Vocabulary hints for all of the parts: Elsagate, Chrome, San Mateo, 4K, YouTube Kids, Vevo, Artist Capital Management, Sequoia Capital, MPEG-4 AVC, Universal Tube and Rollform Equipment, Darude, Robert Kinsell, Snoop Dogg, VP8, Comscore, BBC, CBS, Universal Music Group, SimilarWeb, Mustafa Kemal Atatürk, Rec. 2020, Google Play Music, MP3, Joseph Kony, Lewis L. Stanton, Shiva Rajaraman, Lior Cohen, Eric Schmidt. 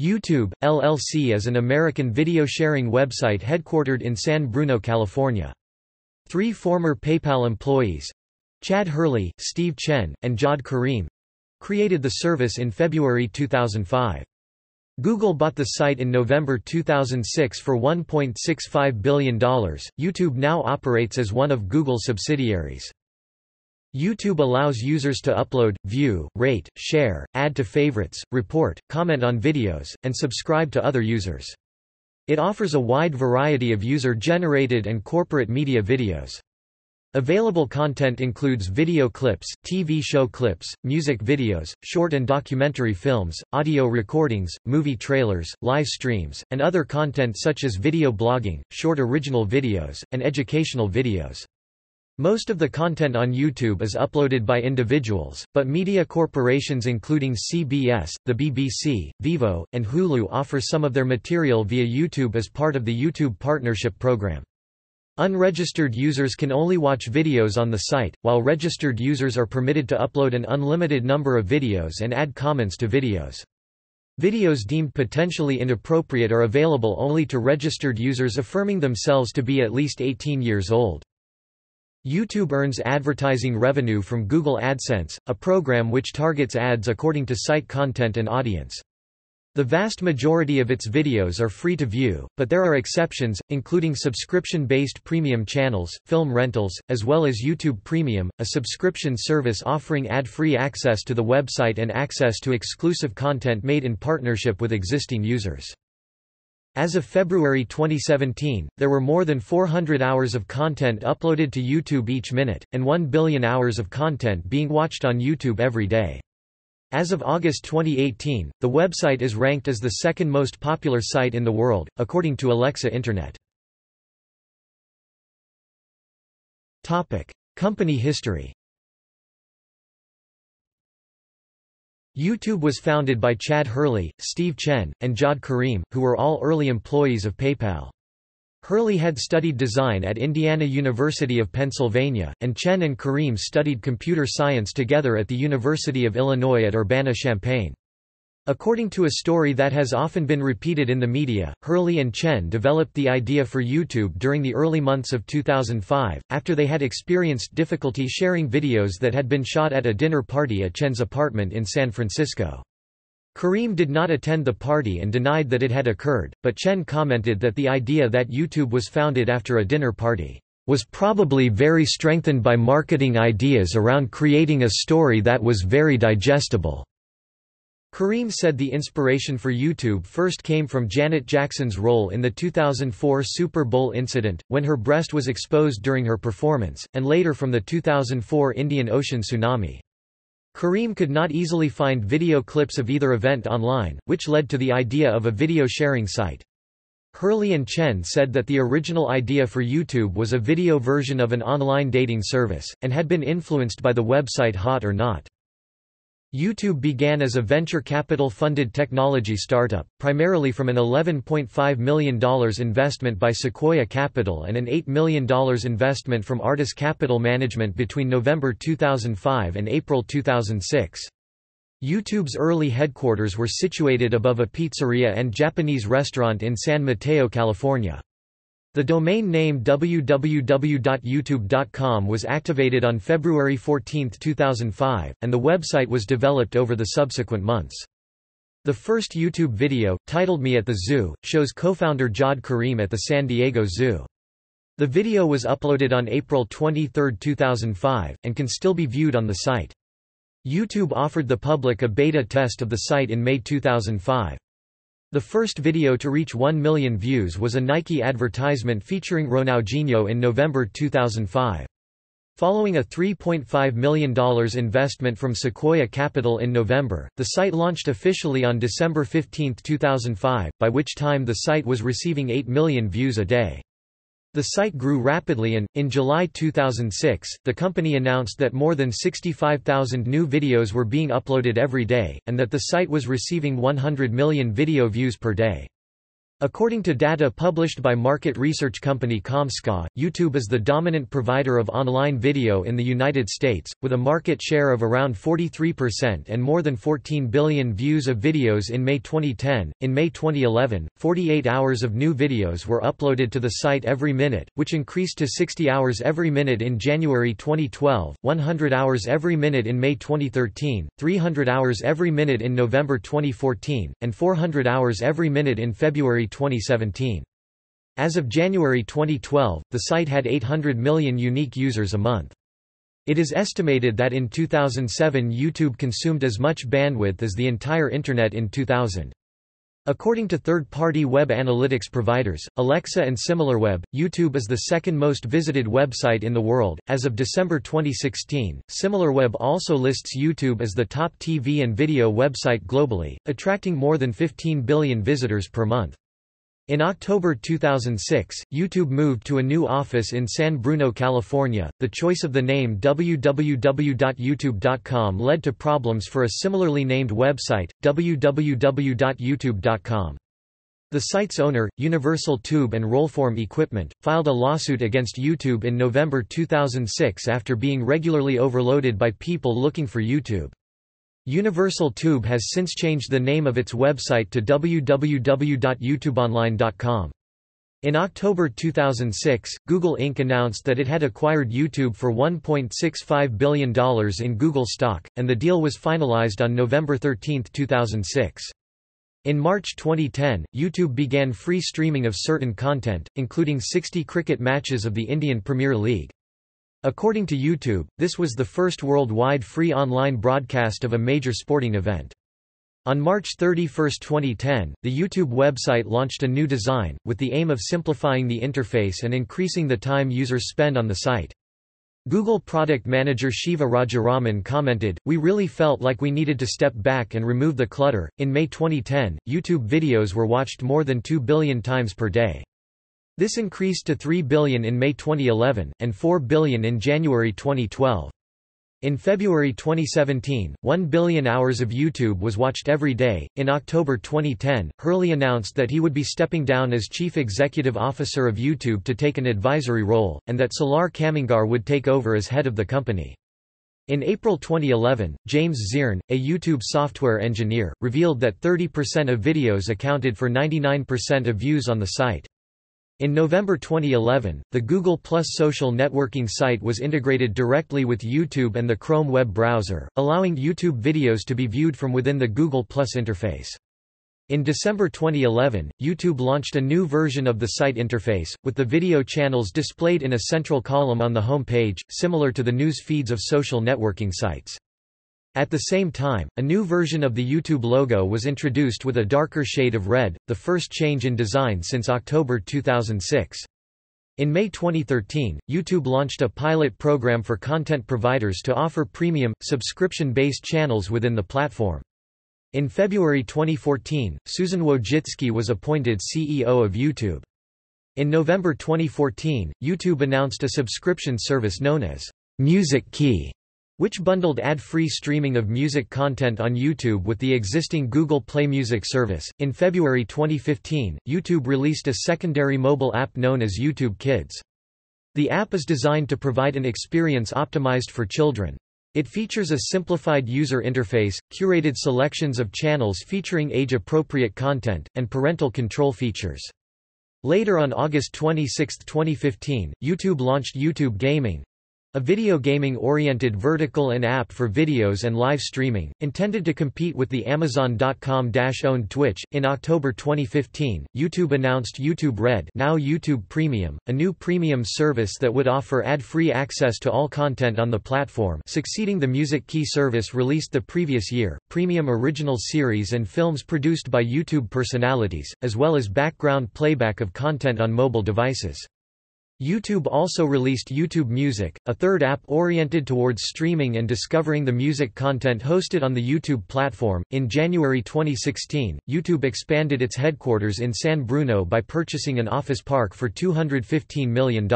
YouTube, LLC is an American video-sharing website headquartered in San Bruno, California. Three former PayPal employees—Chad Hurley, Steve Chen, and Jawed Karim—created the service in February 2005. Google bought the site in November 2006 for $1.65 billion. YouTube now operates as one of Google's subsidiaries. YouTube allows users to upload, view, rate, share, add to favorites, report, comment on videos, and subscribe to other users. It offers a wide variety of user-generated and corporate media videos. Available content includes video clips, TV show clips, music videos, short and documentary films, audio recordings, movie trailers, live streams, and other content such as video blogging, short original videos, and educational videos. Most of the content on YouTube is uploaded by individuals, but media corporations including CBS, the BBC, Vivo, and Hulu offer some of their material via YouTube as part of the YouTube Partnership Program. Unregistered users can only watch videos on the site, while registered users are permitted to upload an unlimited number of videos and add comments to videos. Videos deemed potentially inappropriate are available only to registered users affirming themselves to be at least 18 years old. YouTube earns advertising revenue from Google AdSense, a program which targets ads according to site content and audience. The vast majority of its videos are free to view, but there are exceptions, including subscription-based premium channels, film rentals, as well as YouTube Premium, a subscription service offering ad-free access to the website and access to exclusive content made in partnership with existing users. As of February 2017, there were more than 400 hours of content uploaded to YouTube each minute, and 1 billion hours of content being watched on YouTube every day. As of August 2018, the website is ranked as the second most popular site in the world, according to Alexa Internet. Company history. YouTube was founded by Chad Hurley, Steve Chen, and Jawed Karim, who were all early employees of PayPal. Hurley had studied design at Indiana University of Pennsylvania, and Chen and Karim studied computer science together at the University of Illinois at Urbana-Champaign. According to a story that has often been repeated in the media, Hurley and Chen developed the idea for YouTube during the early months of 2005, after they had experienced difficulty sharing videos that had been shot at a dinner party at Chen's apartment in San Francisco. Karim did not attend the party and denied that it had occurred, but Chen commented that the idea that YouTube was founded after a dinner party was probably very strengthened by marketing ideas around creating a story that was very digestible. Karim said the inspiration for YouTube first came from Janet Jackson's role in the 2004 Super Bowl incident, when her breast was exposed during her performance, and later from the 2004 Indian Ocean tsunami. Karim could not easily find video clips of either event online, which led to the idea of a video sharing site. Hurley and Chen said that the original idea for YouTube was a video version of an online dating service, and had been influenced by the website Hot or Not. YouTube began as a venture capital-funded technology startup, primarily from an $11.5 million investment by Sequoia Capital and an $8 million investment from Artist Capital Management between November 2005 and April 2006. YouTube's early headquarters were situated above a pizzeria and Japanese restaurant in San Mateo, California. The domain name www.youtube.com was activated on February 14, 2005, and the website was developed over the subsequent months. The first YouTube video, titled Me at the Zoo, shows co-founder Jawed Karim at the San Diego Zoo. The video was uploaded on April 23, 2005, and can still be viewed on the site. YouTube offered the public a beta test of the site in May 2005. The first video to reach 1 million views was a Nike advertisement featuring Ronaldinho in November 2005. Following a $3.5 million investment from Sequoia Capital in November, the site launched officially on December 15, 2005, by which time the site was receiving 8 million views a day. The site grew rapidly and, in July 2006, the company announced that more than 65,000 new videos were being uploaded every day, and that the site was receiving 100 million video views per day. According to data published by market research company Comscore, YouTube is the dominant provider of online video in the United States, with a market share of around 43% and more than 14 billion views of videos in May 2010. In May 2011, 48 hours of new videos were uploaded to the site every minute, which increased to 60 hours every minute in January 2012, 100 hours every minute in May 2013, 300 hours every minute in November 2014, and 400 hours every minute in February 2017. As of January 2012, the site had 800 million unique users a month. It is estimated that in 2007 YouTube consumed as much bandwidth as the entire Internet in 2000. According to third-party web analytics providers, Alexa and SimilarWeb, YouTube is the second most visited website in the world. As of December 2016, SimilarWeb also lists YouTube as the top TV and video website globally, attracting more than 15 billion visitors per month. In October 2006, YouTube moved to a new office in San Bruno, California. The choice of the name www.youtube.com led to problems for a similarly named website, www.youtube.com. The site's owner, Universal Tube and Rollform Equipment, filed a lawsuit against YouTube in November 2006 after being regularly overloaded by people looking for YouTube. Universal Tube has since changed the name of its website to www.youtubeonline.com. In October 2006, Google Inc. announced that it had acquired YouTube for $1.65 billion in Google stock, and the deal was finalized on November 13, 2006. In March 2010, YouTube began free streaming of certain content, including 60 cricket matches of the Indian Premier League. According to YouTube, this was the first worldwide free online broadcast of a major sporting event. On March 31, 2010, the YouTube website launched a new design, with the aim of simplifying the interface and increasing the time users spend on the site. Google product manager Shiva Rajaraman commented, "We really felt like we needed to step back and remove the clutter." In May 2010, YouTube videos were watched more than 2 billion times per day. This increased to 3 billion in May 2011, and 4 billion in January 2012. In February 2017, 1 billion hours of YouTube was watched every day. In October 2010, Hurley announced that he would be stepping down as chief executive officer of YouTube to take an advisory role, and that Salar Kamingar would take over as head of the company. In April 2011, James Zirn, a YouTube software engineer, revealed that 30% of videos accounted for 99% of views on the site. In November 2011, the Google+ social networking site was integrated directly with YouTube and the Chrome web browser, allowing YouTube videos to be viewed from within the Google+ interface. In December 2011, YouTube launched a new version of the site interface, with the video channels displayed in a central column on the home page, similar to the news feeds of social networking sites. At the same time, a new version of the YouTube logo was introduced with a darker shade of red, the first change in design since October 2006. In May 2013, YouTube launched a pilot program for content providers to offer premium, subscription-based channels within the platform. In February 2014, Susan Wojcicki was appointed CEO of YouTube. In November 2014, YouTube announced a subscription service known as Music Key, which bundled ad-free streaming of music content on YouTube with the existing Google Play Music service. In February 2015, YouTube released a secondary mobile app known as YouTube Kids. The app is designed to provide an experience optimized for children. It features a simplified user interface, curated selections of channels featuring age-appropriate content, and parental control features. Later on August 26, 2015, YouTube launched YouTube Gaming, a video gaming-oriented vertical and app for videos and live streaming, intended to compete with the Amazon.com-owned Twitch. In October 2015, YouTube announced YouTube Red, now YouTube Premium, a new premium service that would offer ad-free access to all content on the platform, succeeding the Music Key service released the previous year. Premium original series and films produced by YouTube personalities, as well as background playback of content on mobile devices. YouTube also released YouTube Music, a third app oriented towards streaming and discovering the music content hosted on the YouTube platform. In January 2016, YouTube expanded its headquarters in San Bruno by purchasing an office park for $215 million.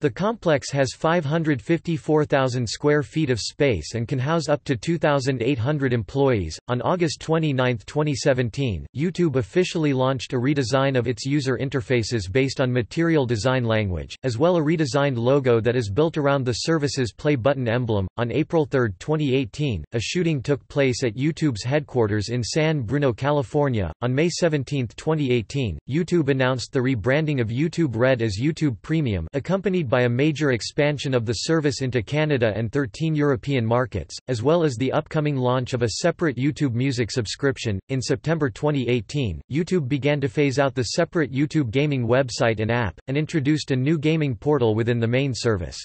The complex has 554,000 square feet of space and can house up to 2,800 employees. On August 29, 2017, YouTube officially launched a redesign of its user interfaces based on Material Design language, as well as a redesigned logo that is built around the service's play button emblem. On April 3, 2018, a shooting took place at YouTube's headquarters in San Bruno, California. On May 17, 2018, YouTube announced the rebranding of YouTube Red as YouTube Premium, accompanied by a major expansion of the service into Canada and 13 European markets, as well as the upcoming launch of a separate YouTube Music subscription. In September 2018, YouTube began to phase out the separate YouTube Gaming website and app, and introduced a new gaming portal within the main service.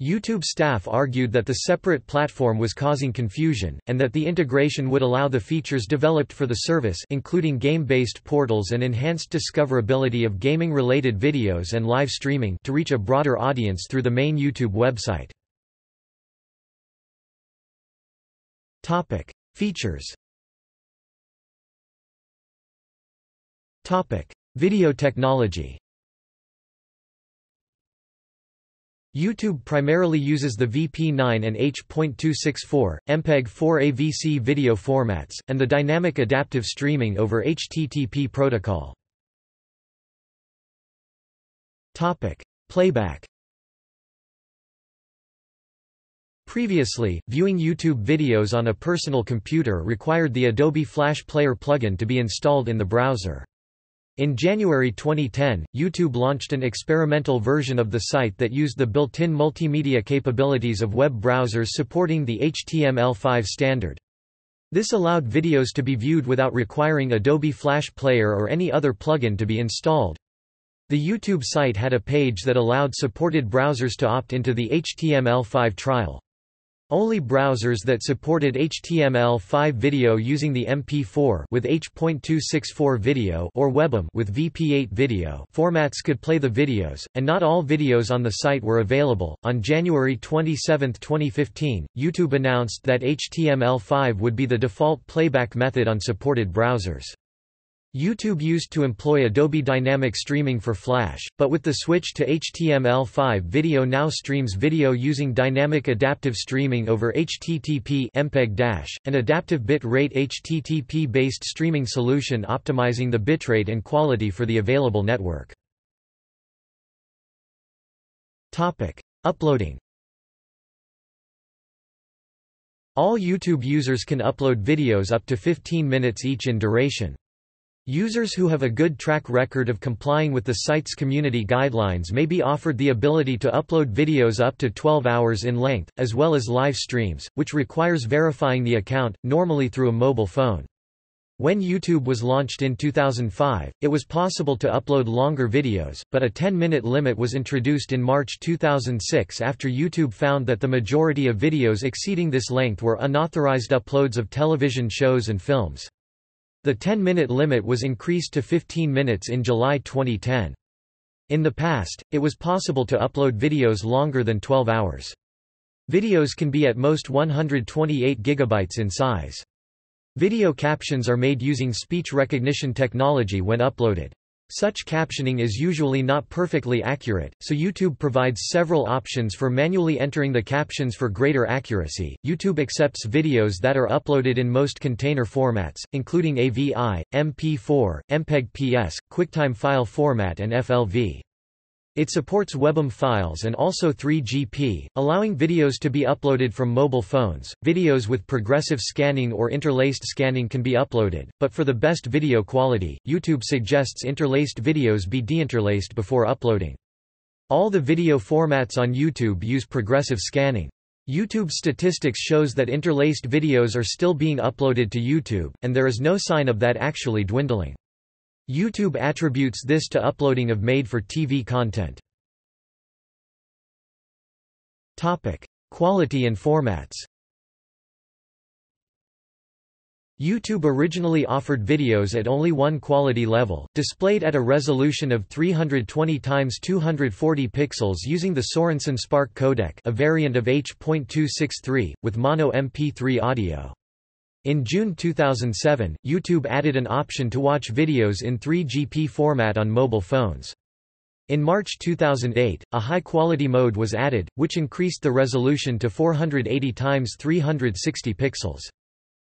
YouTube staff argued that the separate platform was causing confusion, and that the integration would allow the features developed for the service, including game-based portals and enhanced discoverability of gaming-related videos and live streaming, to reach a broader audience through the main YouTube website. Topic: Features. Topic: Video technology. YouTube primarily uses the VP9 and H.264, MPEG-4 AVC video formats, and the dynamic adaptive streaming over HTTP protocol. Playback. Previously, viewing YouTube videos on a personal computer required the Adobe Flash Player plugin to be installed in the browser. In January 2010, YouTube launched an experimental version of the site that used the built-in multimedia capabilities of web browsers supporting the HTML5 standard. This allowed videos to be viewed without requiring Adobe Flash Player or any other plugin to be installed. The YouTube site had a page that allowed supported browsers to opt into the HTML5 trial. Only browsers that supported HTML5 video using the MP4 with H.264 video or WebM with VP8 video formats could play the videos, and not all videos on the site were available. On January 27, 2015, YouTube announced that HTML5 would be the default playback method on supported browsers. YouTube used to employ Adobe Dynamic Streaming for Flash, but with the switch to HTML5 video now streams video using Dynamic Adaptive Streaming over HTTP MPEG-, an adaptive bit-rate HTTP-based streaming solution optimizing the bitrate and quality for the available network. Uploading. All YouTube users can upload videos up to 15 minutes each in duration. Users who have a good track record of complying with the site's community guidelines may be offered the ability to upload videos up to 12 hours in length, as well as live streams, which requires verifying the account, normally through a mobile phone. When YouTube was launched in 2005, it was possible to upload longer videos, but a 10-minute limit was introduced in March 2006 after YouTube found that the majority of videos exceeding this length were unauthorized uploads of television shows and films. The 10-minute limit was increased to 15 minutes in July 2010. In the past, it was possible to upload videos longer than 12 hours. Videos can be at most 128 gigabytes in size. Video captions are made using speech recognition technology when uploaded. Such captioning is usually not perfectly accurate, so YouTube provides several options for manually entering the captions for greater accuracy. YouTube accepts videos that are uploaded in most container formats, including AVI, MP4, MPEG-PS, QuickTime file format, and FLV. It supports WebM files and also 3GP, allowing videos to be uploaded from mobile phones. Videos with progressive scanning or interlaced scanning can be uploaded, but for the best video quality, YouTube suggests interlaced videos be deinterlaced before uploading. All the video formats on YouTube use progressive scanning. YouTube statistics shows that interlaced videos are still being uploaded to YouTube, and there is no sign of that actually dwindling. YouTube attributes this to uploading of made-for-TV content. Topic: Quality and formats. YouTube originally offered videos at only one quality level, displayed at a resolution of 320 x 240 pixels using the Sorensen Spark codec, a variant of H.263, with mono MP3 audio. In June 2007, YouTube added an option to watch videos in 3GP format on mobile phones. In March 2008, a high-quality mode was added, which increased the resolution to 480 x 360 pixels.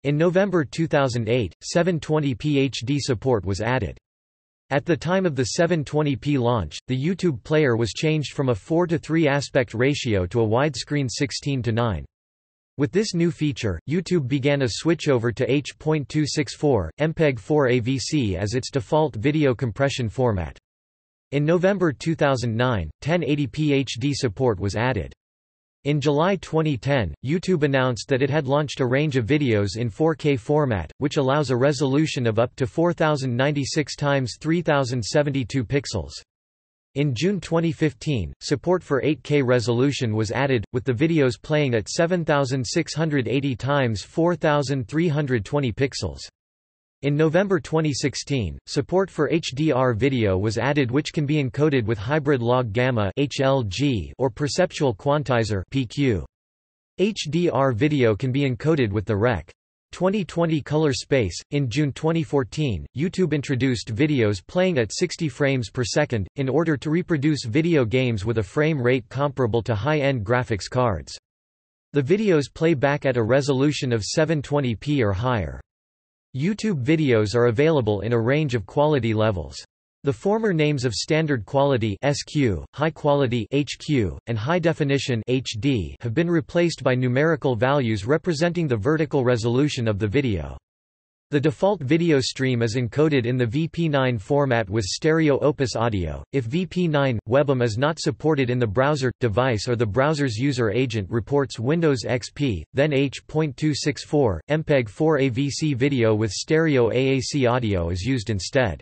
In November 2008, 720p HD support was added. At the time of the 720p launch, the YouTube player was changed from a 4:3 aspect ratio to a widescreen 16:9. With this new feature, YouTube began a switchover to H.264, MPEG-4 AVC as its default video compression format. In November 2009, 1080p HD support was added. In July 2010, YouTube announced that it had launched a range of videos in 4K format, which allows a resolution of up to 4096 x 3072 pixels. In June 2015, support for 8K resolution was added, with the videos playing at 7680 x 4320 pixels. In November 2016, support for HDR video was added, which can be encoded with hybrid log gamma (HLG) or perceptual quantizer (PQ). HDR video can be encoded with the Rec. 2020 color space. In June 2014, YouTube introduced videos playing at 60 frames per second in order to reproduce video games with a frame rate comparable to high-end graphics cards. The videos play back at a resolution of 720p or higher. YouTube videos are available in a range of quality levels. The former names of standard quality (SQ), high quality (HQ), and high definition (HD) have been replaced by numerical values representing the vertical resolution of the video. The default video stream is encoded in the VP9 format with stereo opus audio. If VP9 WebM is not supported in the browser device or the browser's user agent reports Windows XP, then H.264 MPEG-4 AVC video with stereo AAC audio is used instead.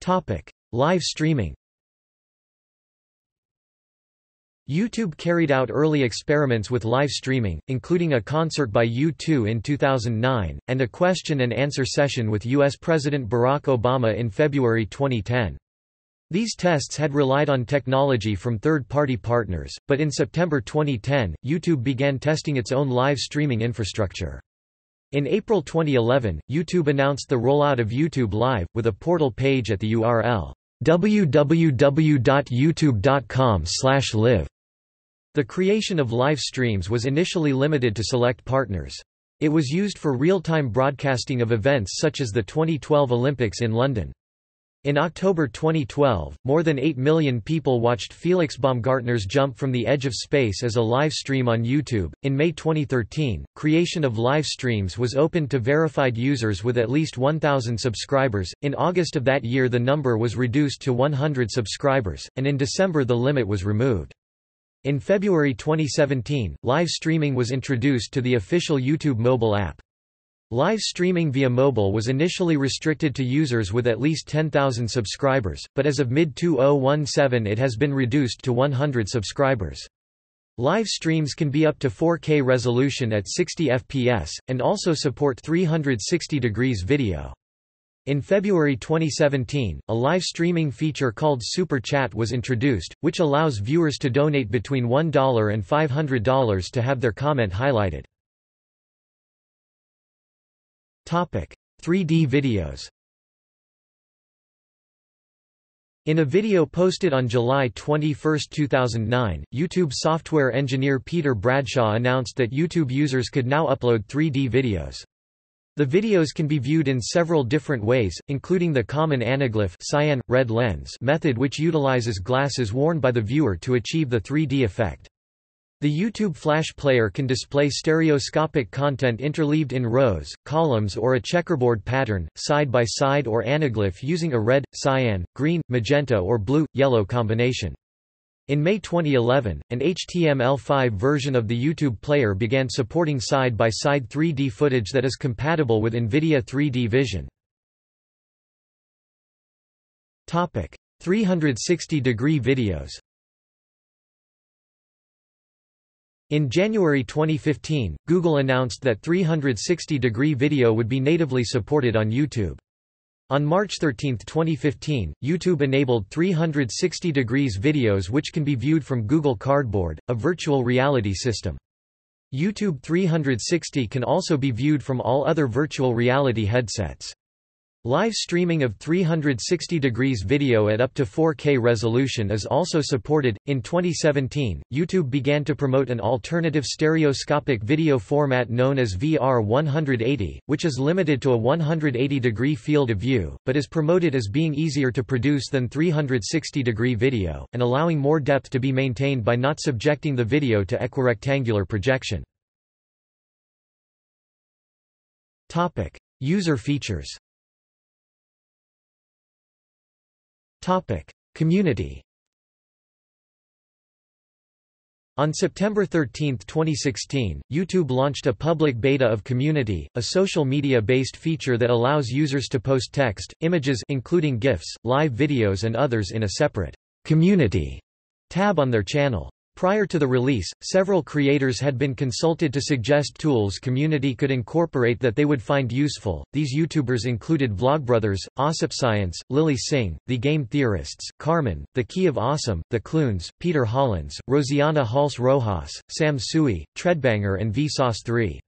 Topic: Live streaming. YouTube carried out early experiments with live streaming, including a concert by U2 in 2009, and a question-and-answer session with U.S. President Barack Obama in February 2010. These tests had relied on technology from third-party partners, but in September 2010, YouTube began testing its own live streaming infrastructure. In April 2011, YouTube announced the rollout of YouTube Live, with a portal page at the URL www.youtube.com/live. The creation of live streams was initially limited to select partners. It was used for real-time broadcasting of events such as the 2012 Olympics in London. In October 2012, more than 8 million people watched Felix Baumgartner's Jump from the Edge of Space as a live stream on YouTube. In May 2013, creation of live streams was opened to verified users with at least 1,000 subscribers. In August of that year, the number was reduced to 100 subscribers, and in December, the limit was removed. In February 2017, live streaming was introduced to the official YouTube mobile app. Live streaming via mobile was initially restricted to users with at least 10,000 subscribers, but as of mid-2017 it has been reduced to 100 subscribers. Live streams can be up to 4K resolution at 60 FPS, and also support 360 degrees video. In February 2017, a live streaming feature called Super Chat was introduced, which allows viewers to donate between $1 and $500 to have their comment highlighted. 3D videos. In a video posted on July 21, 2009, YouTube software engineer Peter Bradshaw announced that YouTube users could now upload 3D videos. The videos can be viewed in several different ways, including the common anaglyph cyan, red lens method, which utilizes glasses worn by the viewer to achieve the 3D effect. The YouTube Flash Player can display stereoscopic content interleaved in rows, columns, or a checkerboard pattern, side by side or anaglyph using a red, cyan, green, magenta or blue, yellow combination. In May 2011, an HTML5 version of the YouTube Player began supporting side-by-side 3D footage that is compatible with NVIDIA 3D Vision. 360-degree videos. In January 2015, Google announced that 360-degree video would be natively supported on YouTube. On March 13, 2015, YouTube enabled 360-degree videos which can be viewed from Google Cardboard, a virtual reality system. YouTube 360 can also be viewed from all other virtual reality headsets. Live streaming of 360 degrees video at up to 4K resolution is also supported. In 2017, YouTube began to promote an alternative stereoscopic video format known as VR180, which is limited to a 180-degree field of view, but is promoted as being easier to produce than 360-degree video, and allowing more depth to be maintained by not subjecting the video to equirectangular projection. Topic: User features. Topic: Community. On September 13, 2016, YouTube launched a public beta of Community, a social media-based feature that allows users to post text, images including GIFs, live videos and others in a separate Community tab on their channel. Prior to the release, several creators had been consulted to suggest tools Community could incorporate that they would find useful. These YouTubers included Vlogbrothers, Ossip Science, Lily Singh, The Game Theorists, Carmen, The Key of Awesome, The Clunes, Peter Hollins, Rosiana Hals Rojas, Sam Sui, Treadbanger and Vsauce3.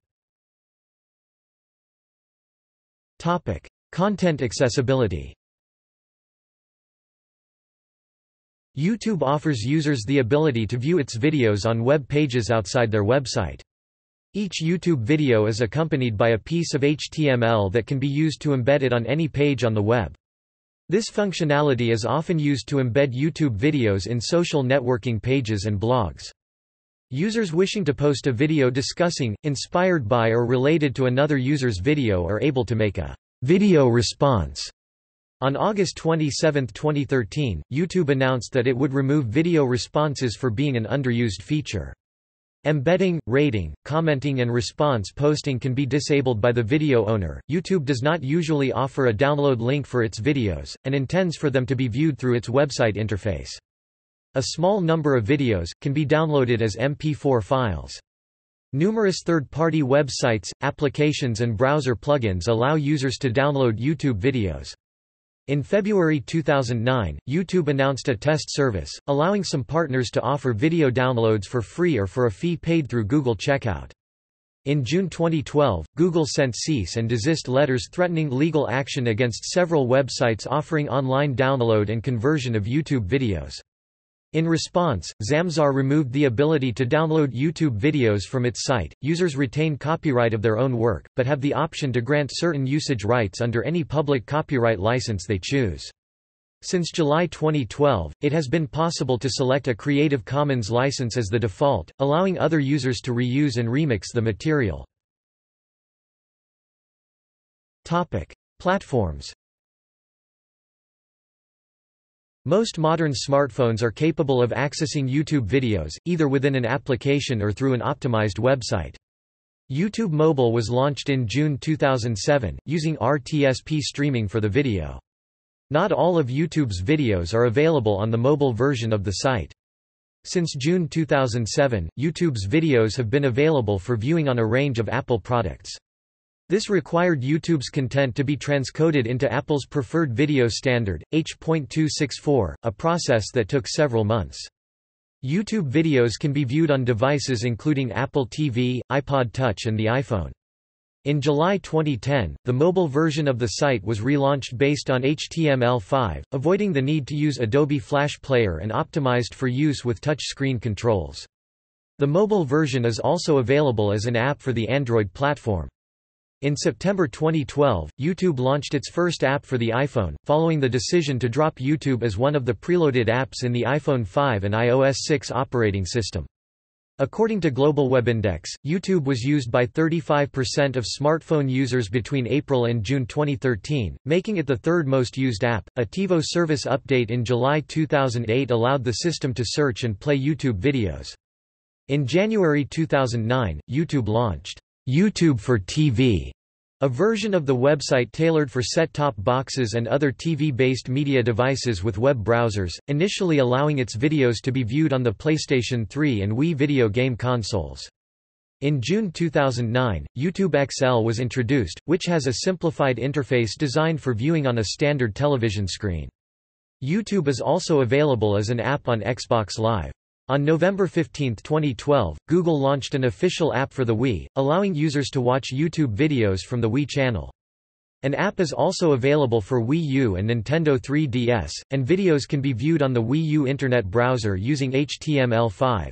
Topic: Content accessibility. YouTube offers users the ability to view its videos on web pages outside their website. Each YouTube video is accompanied by a piece of HTML that can be used to embed it on any page on the web. This functionality is often used to embed YouTube videos in social networking pages and blogs. Users wishing to post a video discussing, inspired by or related to another user's video are able to make a video response. On August 27, 2013, YouTube announced that it would remove video responses for being an underused feature. Embedding, rating, commenting, and response posting can be disabled by the video owner. YouTube does not usually offer a download link for its videos, and intends for them to be viewed through its website interface. A small number of videos can be downloaded as MP4 files. Numerous third-party websites, applications, and browser plugins allow users to download YouTube videos. In February 2009, YouTube announced a test service, allowing some partners to offer video downloads for free or for a fee paid through Google Checkout. In June 2012, Google sent cease and desist letters threatening legal action against several websites offering online download and conversion of YouTube videos. In response, Zamzar removed the ability to download YouTube videos from its site. Users retain copyright of their own work, but have the option to grant certain usage rights under any public copyright license they choose. Since July 2012, it has been possible to select a Creative Commons license as the default, allowing other users to reuse and remix the material. Topic: Platforms. Most modern smartphones are capable of accessing YouTube videos, either within an application or through an optimized website. YouTube Mobile was launched in June 2007, using RTSP streaming for the video. Not all of YouTube's videos are available on the mobile version of the site. Since June 2007, YouTube's videos have been available for viewing on a range of Apple products. This required YouTube's content to be transcoded into Apple's preferred video standard, H.264, a process that took several months. YouTube videos can be viewed on devices including Apple TV, iPod Touch and the iPhone. In July 2010, the mobile version of the site was relaunched based on HTML5, avoiding the need to use Adobe Flash Player and optimized for use with touchscreen controls. The mobile version is also available as an app for the Android platform. In September 2012, YouTube launched its first app for the iPhone, following the decision to drop YouTube as one of the preloaded apps in the iPhone 5 and iOS 6 operating system. According to Global Web Index, YouTube was used by 35% of smartphone users between April and June 2013, making it the third most used app. A TiVo service update in July 2008 allowed the system to search and play YouTube videos. In January 2009, YouTube launched YouTube for TV, a version of the website tailored for set-top boxes and other TV-based media devices with web browsers, initially allowing its videos to be viewed on the PlayStation 3 and Wii video game consoles. In June 2009, YouTube XL was introduced, which has a simplified interface designed for viewing on a standard television screen. YouTube is also available as an app on Xbox Live. On November 15, 2012, Google launched an official app for the Wii, allowing users to watch YouTube videos from the Wii channel. An app is also available for Wii U and Nintendo 3DS, and videos can be viewed on the Wii U Internet browser using HTML5.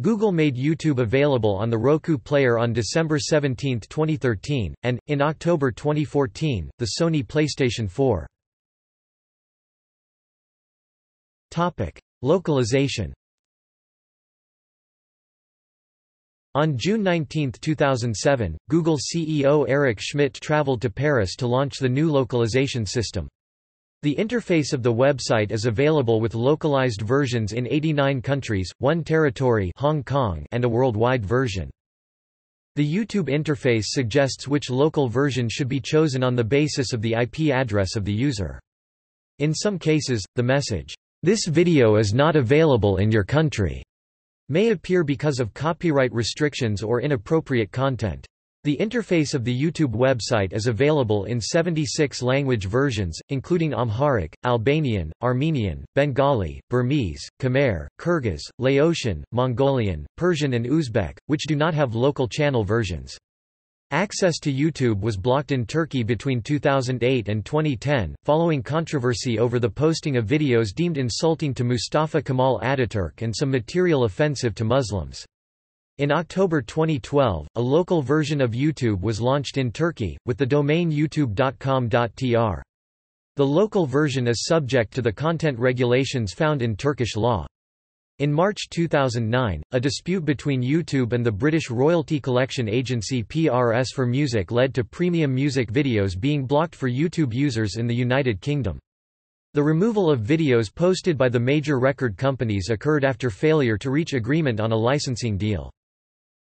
Google made YouTube available on the Roku player on December 17, 2013, and, in October 2014, the Sony PlayStation 4. Localization. On June 19, 2007, Google CEO Eric Schmidt traveled to Paris to launch the new localization system. The interface of the website is available with localized versions in 89 countries, one territory, Hong Kong, and a worldwide version. The YouTube interface suggests which local version should be chosen on the basis of the IP address of the user. In some cases, the message, "This video is not available in your country," may appear because of copyright restrictions or inappropriate content. The interface of the YouTube website is available in 76 language versions, including Amharic, Albanian, Armenian, Bengali, Burmese, Khmer, Kyrgyz, Laotian, Mongolian, Persian and Uzbek, which do not have local channel versions. Access to YouTube was blocked in Turkey between 2008 and 2010, following controversy over the posting of videos deemed insulting to Mustafa Kemal Ataturk and some material offensive to Muslims. In October 2012, a local version of YouTube was launched in Turkey, with the domain youtube.com.tr. The local version is subject to the content regulations found in Turkish law. In March 2009, a dispute between YouTube and the British royalty collection agency PRS for Music led to premium music videos being blocked for YouTube users in the United Kingdom. The removal of videos posted by the major record companies occurred after failure to reach agreement on a licensing deal.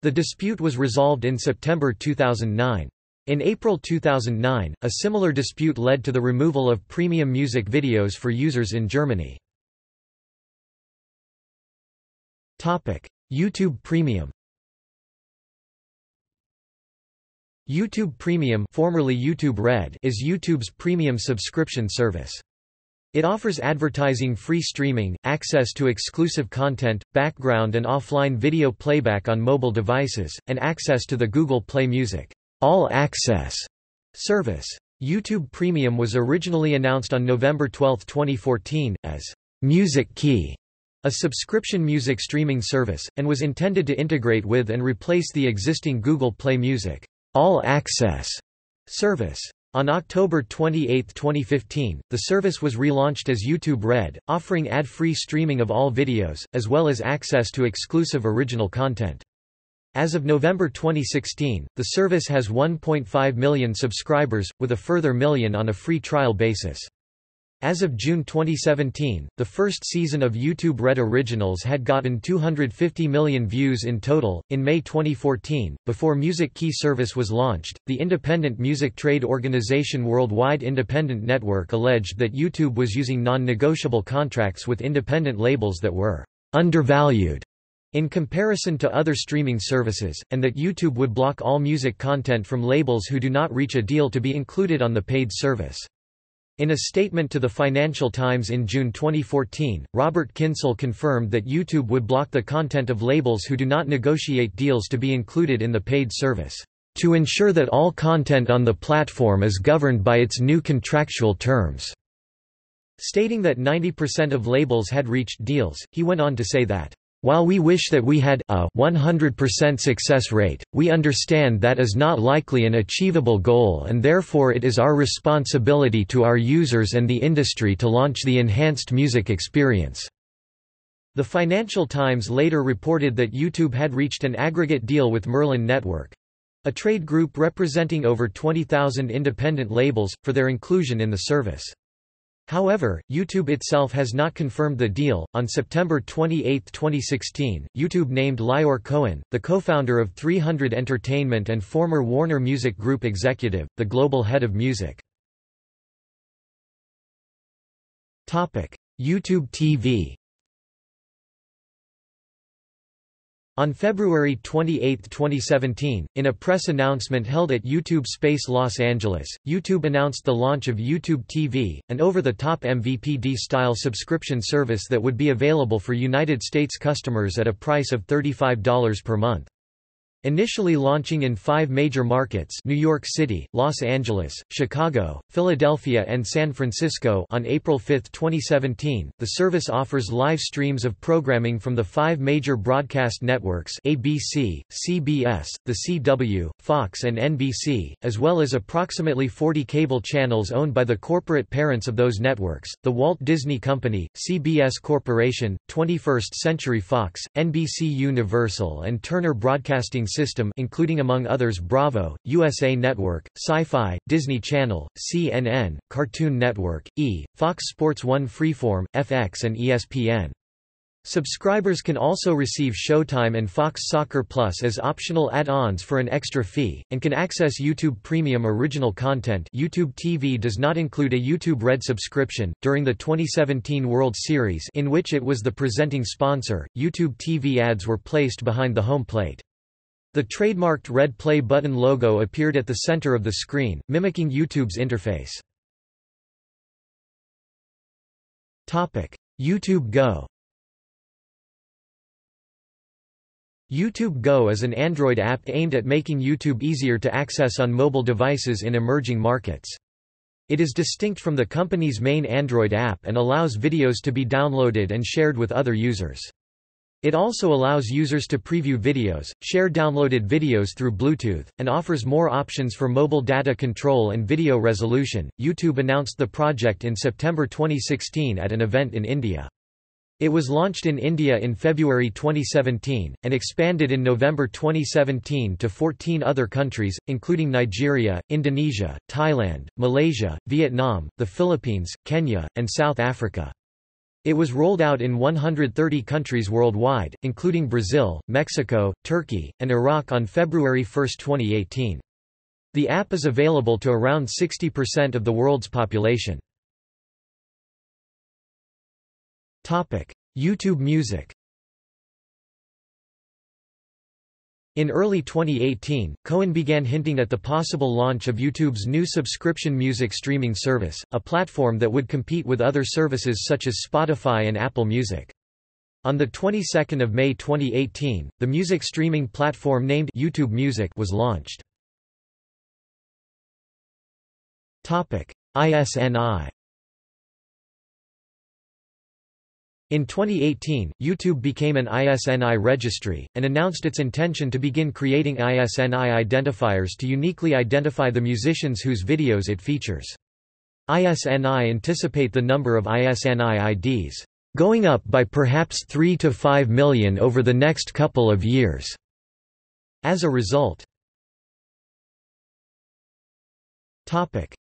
The dispute was resolved in September 2009. In April 2009, a similar dispute led to the removal of premium music videos for users in Germany. YouTube Premium. YouTube Premium, formerly YouTube Red, is YouTube's premium subscription service. It offers advertising-free streaming, access to exclusive content, background and offline video playback on mobile devices, and access to the Google Play Music All Access service. YouTube Premium was originally announced on November 12, 2014, as Music Key, a subscription music streaming service, and was intended to integrate with and replace the existing Google Play Music All Access service. On October 28, 2015, the service was relaunched as YouTube Red, offering ad-free streaming of all videos, as well as access to exclusive original content. As of November 2016, the service has 1.5 million subscribers, with a further million on a free trial basis. As of June 2017, the first season of YouTube Red Originals had gotten 250 million views in total. In May 2014, before Music Key service was launched, the independent music trade organization Worldwide Independent Network alleged that YouTube was using non-negotiable contracts with independent labels that were undervalued in comparison to other streaming services, and that YouTube would block all music content from labels who do not reach a deal to be included on the paid service. In a statement to the Financial Times in June 2014, Robert Kinsell confirmed that YouTube would block the content of labels who do not negotiate deals to be included in the paid service, to ensure that all content on the platform is governed by its new contractual terms. Stating that 90% of labels had reached deals, he went on to say that, "While we wish that we had a 100% success rate, we understand that is not likely an achievable goal and therefore it is our responsibility to our users and the industry to launch the enhanced music experience." The Financial Times later reported that YouTube had reached an aggregate deal with Merlin Network, a trade group representing over 20,000 independent labels, for their inclusion in the service. However, YouTube itself has not confirmed the deal. On September 28, 2016, YouTube named Lior Cohen, the co-founder of 300 Entertainment and former Warner Music Group executive, the global head of music. Topic: YouTube TV. On February 28, 2017, in a press announcement held at YouTube Space Los Angeles, YouTube announced the launch of YouTube TV, an over-the-top MVPD-style subscription service that would be available for United States customers at a price of $35 per month. Initially launching in 5 major markets, New York City, Los Angeles, Chicago, Philadelphia and San Francisco, on April 5, 2017, the service offers live streams of programming from the 5 major broadcast networks ABC, CBS, The CW, Fox and NBC, as well as approximately 40 cable channels owned by the corporate parents of those networks, the Walt Disney Company, CBS Corporation, 21st Century Fox, NBC Universal and Turner Broadcasting System, including among others Bravo, USA Network, Sci-Fi, Disney Channel, CNN, Cartoon Network, E!, Fox Sports 1 Freeform, FX and ESPN. Subscribers can also receive Showtime and Fox Soccer Plus as optional add-ons for an extra fee, and can access YouTube Premium original content. YouTube TV does not include a YouTube Red subscription. During the 2017 World Series, in which it was the presenting sponsor, YouTube TV ads were placed behind the home plate. The trademarked red play button logo appeared at the center of the screen, mimicking YouTube's interface. Topic: YouTube Go. YouTube Go is an Android app aimed at making YouTube easier to access on mobile devices in emerging markets. It is distinct from the company's main Android app and allows videos to be downloaded and shared with other users. It also allows users to preview videos, share downloaded videos through Bluetooth, and offers more options for mobile data control and video resolution. YouTube announced the project in September 2016 at an event in India. It was launched in India in February 2017, and expanded in November 2017 to 14 other countries, including Nigeria, Indonesia, Thailand, Malaysia, Vietnam, the Philippines, Kenya, and South Africa. It was rolled out in 130 countries worldwide, including Brazil, Mexico, Turkey, and Iraq on February 1, 2018. The app is available to around 60% of the world's population. Topic: YouTube Music. In early 2018, Cohen began hinting at the possible launch of YouTube's new subscription music streaming service, a platform that would compete with other services such as Spotify and Apple Music. On the 22nd of May 2018, the music streaming platform named YouTube Music was launched. Topic: ISNI. In 2018, YouTube became an ISNI registry, and announced its intention to begin creating ISNI identifiers to uniquely identify the musicians whose videos it features. ISNI anticipate the number of ISNI IDs going up by perhaps 3 to 5 million over the next couple of years. As a result.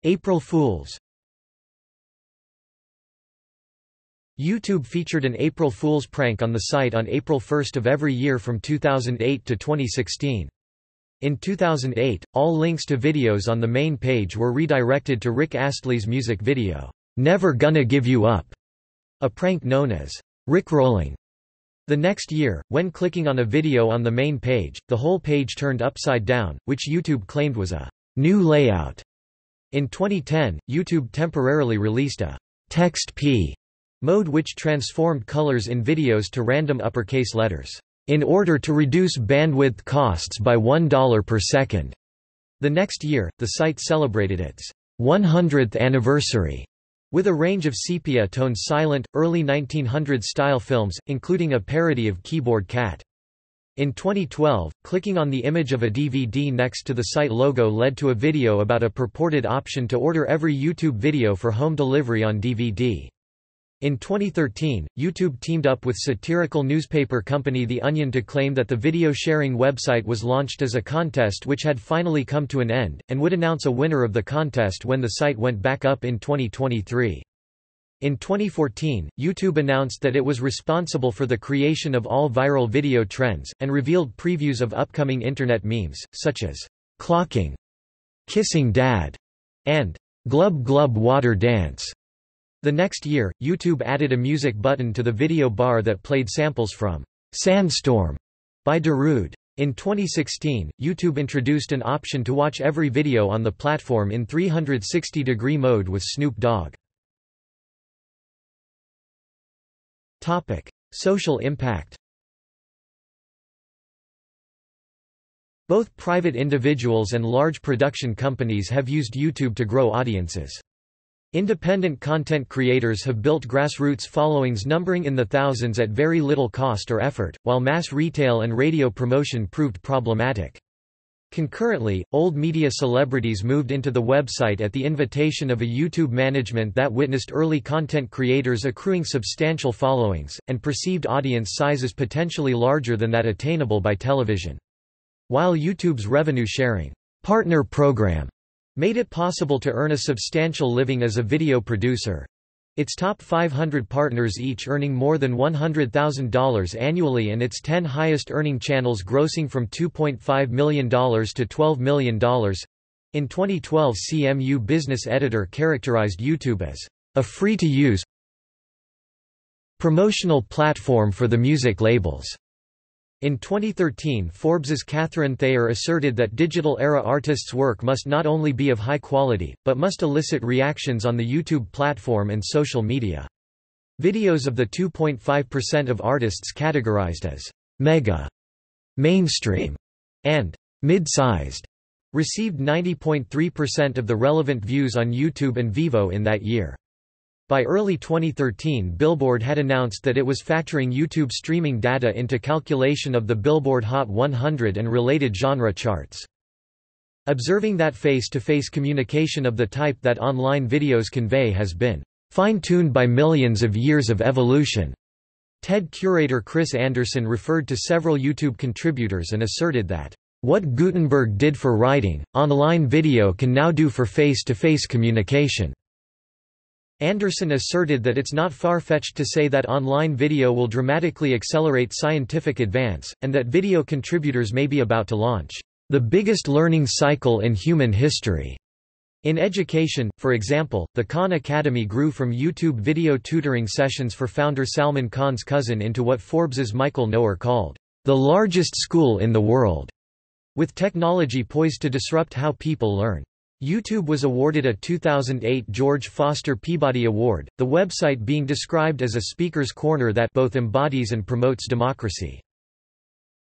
April Fools. YouTube featured an April Fool's prank on the site on April 1 of every year from 2008 to 2016. In 2008, all links to videos on the main page were redirected to Rick Astley's music video, "Never Gonna Give You Up", a prank known as Rickrolling. The next year, when clicking on a video on the main page, the whole page turned upside down, which YouTube claimed was a new layout. In 2010, YouTube temporarily released a text P mode which transformed colors in videos to random uppercase letters, in order to reduce bandwidth costs by $1 per second. The next year, the site celebrated its 100th anniversary with a range of sepia-toned silent, early 1900s-style films, including a parody of Keyboard Cat. In 2012, clicking on the image of a DVD next to the site logo led to a video about a purported option to order every YouTube video for home delivery on DVD. In 2013, YouTube teamed up with satirical newspaper company The Onion to claim that the video-sharing website was launched as a contest which had finally come to an end, and would announce a winner of the contest when the site went back up in 2023. In 2014, YouTube announced that it was responsible for the creation of all viral video trends, and revealed previews of upcoming internet memes, such as "Clocking", "Kissing Dad", and "Glub Glub Water Dance". The next year, YouTube added a music button to the video bar that played samples from "Sandstorm" by Darude. In 2016, YouTube introduced an option to watch every video on the platform in 360-degree mode with Snoop Dogg. Social impact. Both private individuals and large production companies have used YouTube to grow audiences. Independent content creators have built grassroots followings numbering in the thousands at very little cost or effort, while mass retail and radio promotion proved problematic. Concurrently, old media celebrities moved into the website at the invitation of a YouTube management that witnessed early content creators accruing substantial followings, and perceived audience sizes potentially larger than that attainable by television. While YouTube's revenue-sharing partner program made it possible to earn a substantial living as a video producer, its top 500 partners each earning more than $100,000 annually and its 10 highest earning channels grossing from $2.5 million to $12 million. In 2012, CMU Business Editor characterized YouTube as a free-to-use promotional platform for the music labels. In 2013, Forbes's Catherine Thayer asserted that digital-era artists' work must not only be of high quality, but must elicit reactions on the YouTube platform and social media. Videos of the 2.5% of artists categorized as mega, mainstream, and mid-sized received 90.3% of the relevant views on YouTube and Vivo in that year. By early 2013, Billboard had announced that it was factoring YouTube streaming data into calculation of the Billboard Hot 100 and related genre charts. Observing that face-to-face communication of the type that online videos convey has been fine-tuned by millions of years of evolution, TED curator Chris Anderson referred to several YouTube contributors and asserted that, "What Gutenberg did for writing, online video can now do for face-to-face communication." Anderson asserted that it's not far-fetched to say that online video will dramatically accelerate scientific advance, and that video contributors may be about to launch the biggest learning cycle in human history. In education, for example, the Khan Academy grew from YouTube video tutoring sessions for founder Salman Khan's cousin into what Forbes's Michael Noer called the largest school in the world, with technology poised to disrupt how people learn. YouTube was awarded a 2008 George Foster Peabody Award, the website being described as a speaker's corner that both embodies and promotes democracy.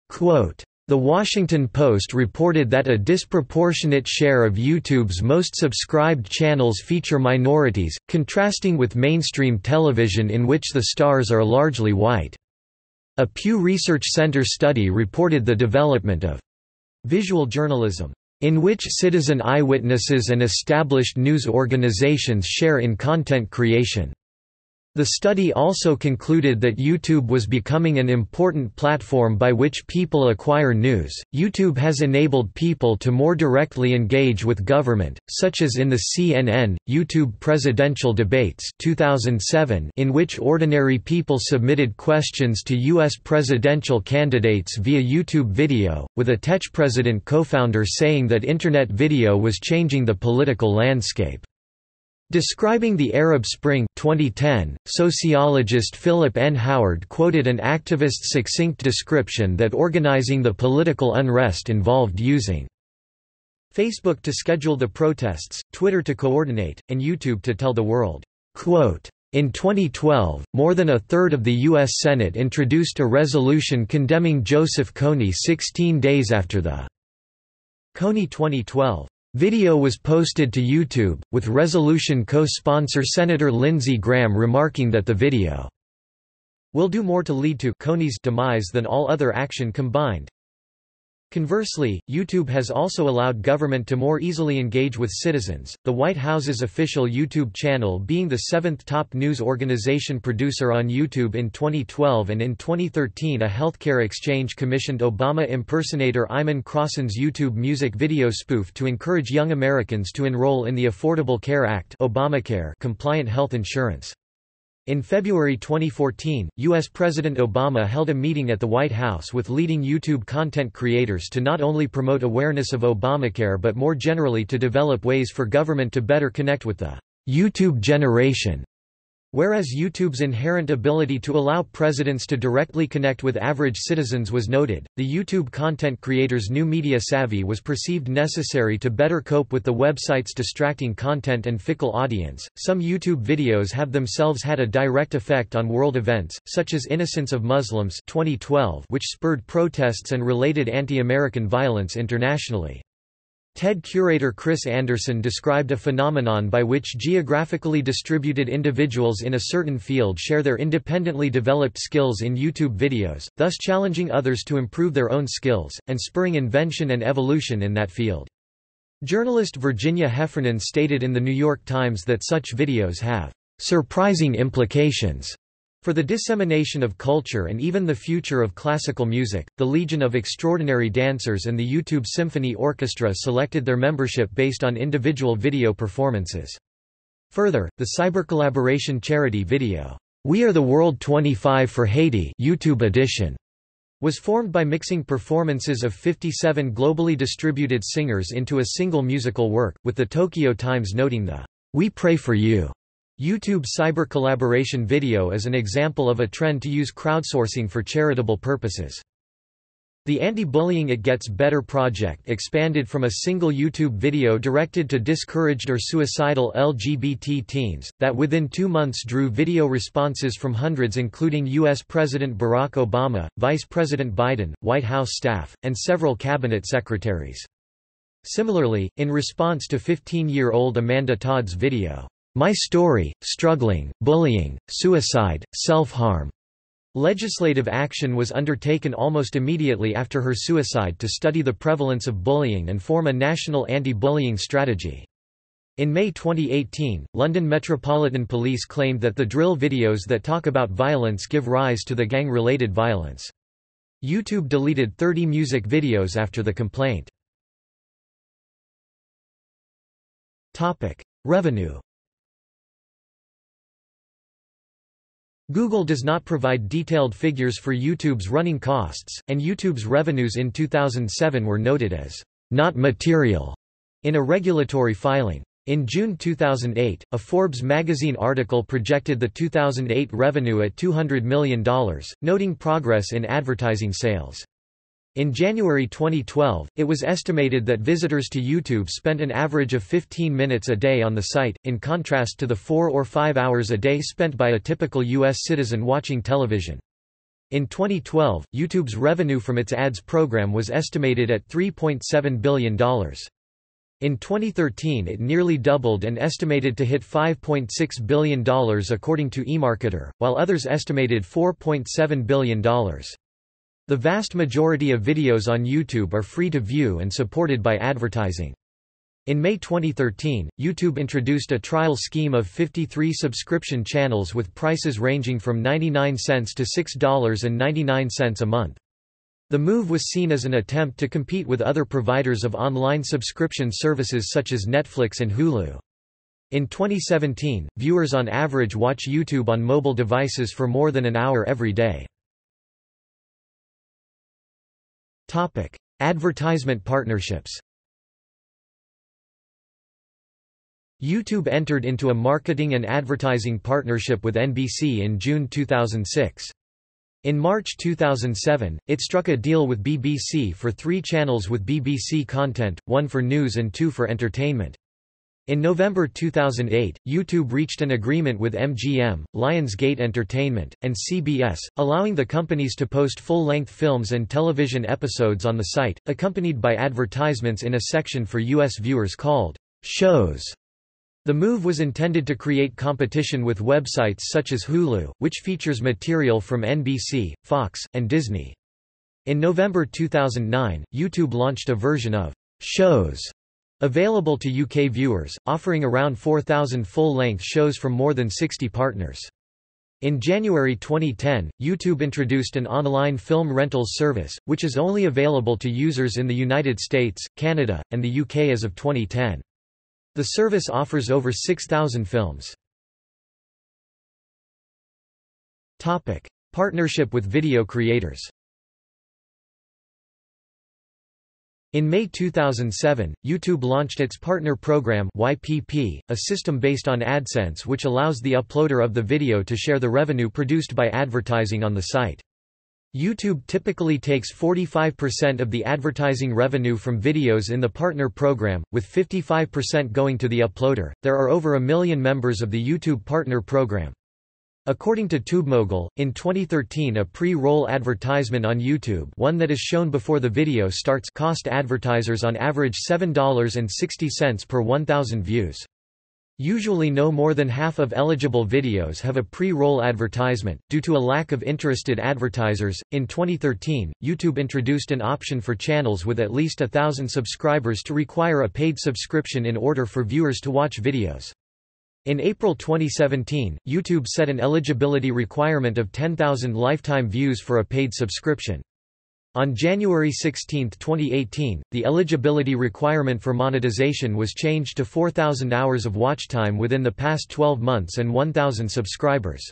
Quote, "The Washington Post reported that a disproportionate share of YouTube's most subscribed channels feature minorities, contrasting with mainstream television in which the stars are largely white. A Pew Research Center study reported the development of visual journalism, in which citizen eyewitnesses and established news organizations share in content creation. The study also concluded that YouTube was becoming an important platform by which people acquire news. YouTube has enabled people to more directly engage with government, such as in the CNN, YouTube presidential debates 2007 in which ordinary people submitted questions to U.S. presidential candidates via YouTube video, with a Tech President co-founder saying that internet video was changing the political landscape. Describing the Arab Spring 2010, sociologist Philip N. Howard quoted an activist's succinct description that organizing the political unrest involved using Facebook to schedule the protests, Twitter to coordinate, and YouTube to tell the world." Quote, "In 2012, more than a third of the U.S. Senate introduced a resolution condemning Joseph Kony 16 days after the Kony 2012. Video was posted to YouTube, with resolution co-sponsor Senator Lindsey Graham remarking that the video will do more to lead to Kony's demise than all other action combined." Conversely, YouTube has also allowed government to more easily engage with citizens, the White House's official YouTube channel being the 7th top news organization producer on YouTube in 2012, and in 2013 a healthcare exchange commissioned Obama impersonator Iman Crossan's YouTube Music video spoof to encourage young Americans to enroll in the Affordable Care Act Obamacare compliant health insurance. In February 2014, U.S. President Obama held a meeting at the White House with leading YouTube content creators to not only promote awareness of Obamacare but more generally to develop ways for government to better connect with the YouTube generation. Whereas YouTube's inherent ability to allow presidents to directly connect with average citizens was noted, the YouTube content creators' new media savvy was perceived necessary to better cope with the website's distracting content and fickle audience. Some YouTube videos have themselves had a direct effect on world events, such as Innocence of Muslims 2012, which spurred protests and related anti-American violence internationally. TED curator Chris Anderson described a phenomenon by which geographically distributed individuals in a certain field share their independently developed skills in YouTube videos, thus challenging others to improve their own skills, and spurring invention and evolution in that field. Journalist Virginia Heffernan stated in The New York Times that such videos have "surprising implications" for the dissemination of culture and even the future of classical music. The Legion of Extraordinary Dancers and the YouTube Symphony Orchestra selected their membership based on individual video performances. Further, the cybercollaboration charity video, "We Are the World 25 for Haiti" YouTube edition, was formed by mixing performances of 57 globally distributed singers into a single musical work, with the Tokyo Times noting the "We Pray for You" YouTube cyber collaboration video is an example of a trend to use crowdsourcing for charitable purposes. The Anti-Bullying It Gets Better project expanded from a single YouTube video directed to discouraged or suicidal LGBT teens, that within 2 months drew video responses from hundreds, including U.S. President Barack Obama, Vice President Biden, White House staff, and several cabinet secretaries. Similarly, in response to 15-year-old Amanda Todd's video, "My Story, Struggling, Bullying, Suicide, Self-Harm," legislative action was undertaken almost immediately after her suicide to study the prevalence of bullying and form a national anti-bullying strategy. In May 2018, London Metropolitan Police claimed that the drill videos that talk about violence give rise to the gang-related violence. YouTube deleted 30 music videos after the complaint. Revenue. Google does not provide detailed figures for YouTube's running costs, and YouTube's revenues in 2007 were noted as not material in a regulatory filing. In June 2008, a Forbes magazine article projected the 2008 revenue at $200 million, noting progress in advertising sales. In January 2012, it was estimated that visitors to YouTube spent an average of 15 minutes a day on the site, in contrast to the 4 or 5 hours a day spent by a typical U.S. citizen watching television. In 2012, YouTube's revenue from its ads program was estimated at $3.7 billion. In 2013, it nearly doubled and estimated to hit $5.6 billion according to eMarketer, while others estimated $4.7 billion. The vast majority of videos on YouTube are free to view and supported by advertising. In May 2013, YouTube introduced a trial scheme of 53 subscription channels with prices ranging from $0.99 to $6.99 a month. The move was seen as an attempt to compete with other providers of online subscription services such as Netflix and Hulu. In 2017, viewers on average watch YouTube on mobile devices for more than an hour every day. Topic: Advertisement partnerships. YouTube entered into a marketing and advertising partnership with NBC in June 2006. In March 2007, it struck a deal with BBC for 3 channels with BBC content, 1 for news and 2 for entertainment. In November 2008, YouTube reached an agreement with MGM, Lionsgate Entertainment, and CBS, allowing the companies to post full-length films and television episodes on the site, accompanied by advertisements in a section for U.S. viewers called "Shows." The move was intended to create competition with websites such as Hulu, which features material from NBC, Fox, and Disney. In November 2009, YouTube launched a version of "Shows," available to UK viewers, offering around 4,000 full-length shows from more than 60 partners. In January 2010, YouTube introduced an online film rentals service, which is only available to users in the United States, Canada, and the UK as of 2010. The service offers over 6,000 films. Topic: Partnership with video creators. In May 2007, YouTube launched its partner program YPP, a system based on AdSense which allows the uploader of the video to share the revenue produced by advertising on the site. YouTube typically takes 45% of the advertising revenue from videos in the partner program, with 55% going to the uploader. There are over 1 million members of the YouTube partner program. According to TubeMogul, in 2013 a pre-roll advertisement on YouTube, one that is shown before the video starts, cost advertisers on average $7.60 per 1,000 views. Usually no more than half of eligible videos have a pre-roll advertisement, due to a lack of interested advertisers. In 2013, YouTube introduced an option for channels with at least 1,000 subscribers to require a paid subscription in order for viewers to watch videos. In April 2017, YouTube set an eligibility requirement of 10,000 lifetime views for a paid subscription. On January 16, 2018, the eligibility requirement for monetization was changed to 4,000 hours of watch time within the past 12 months and 1,000 subscribers.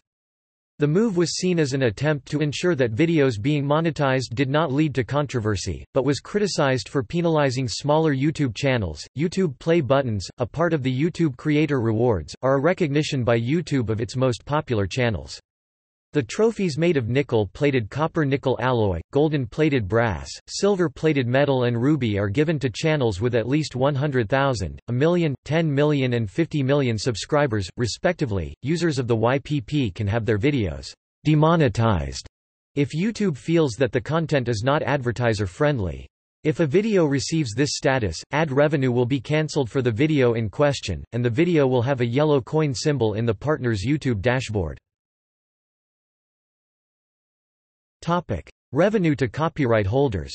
The move was seen as an attempt to ensure that videos being monetized did not lead to controversy, but was criticized for penalizing smaller YouTube channels. YouTube Play buttons, a part of the YouTube Creator Rewards, are a recognition by YouTube of its most popular channels. The trophies made of nickel-plated copper-nickel alloy, golden-plated brass, silver-plated metal and ruby are given to channels with at least 100,000, 1 million, 10 million and 50 million subscribers, respectively. Users of the YPP can have their videos demonetized if YouTube feels that the content is not advertiser-friendly. If a video receives this status, ad revenue will be cancelled for the video in question, and the video will have a yellow coin symbol in the partner's YouTube dashboard. Topic: Revenue to copyright holders.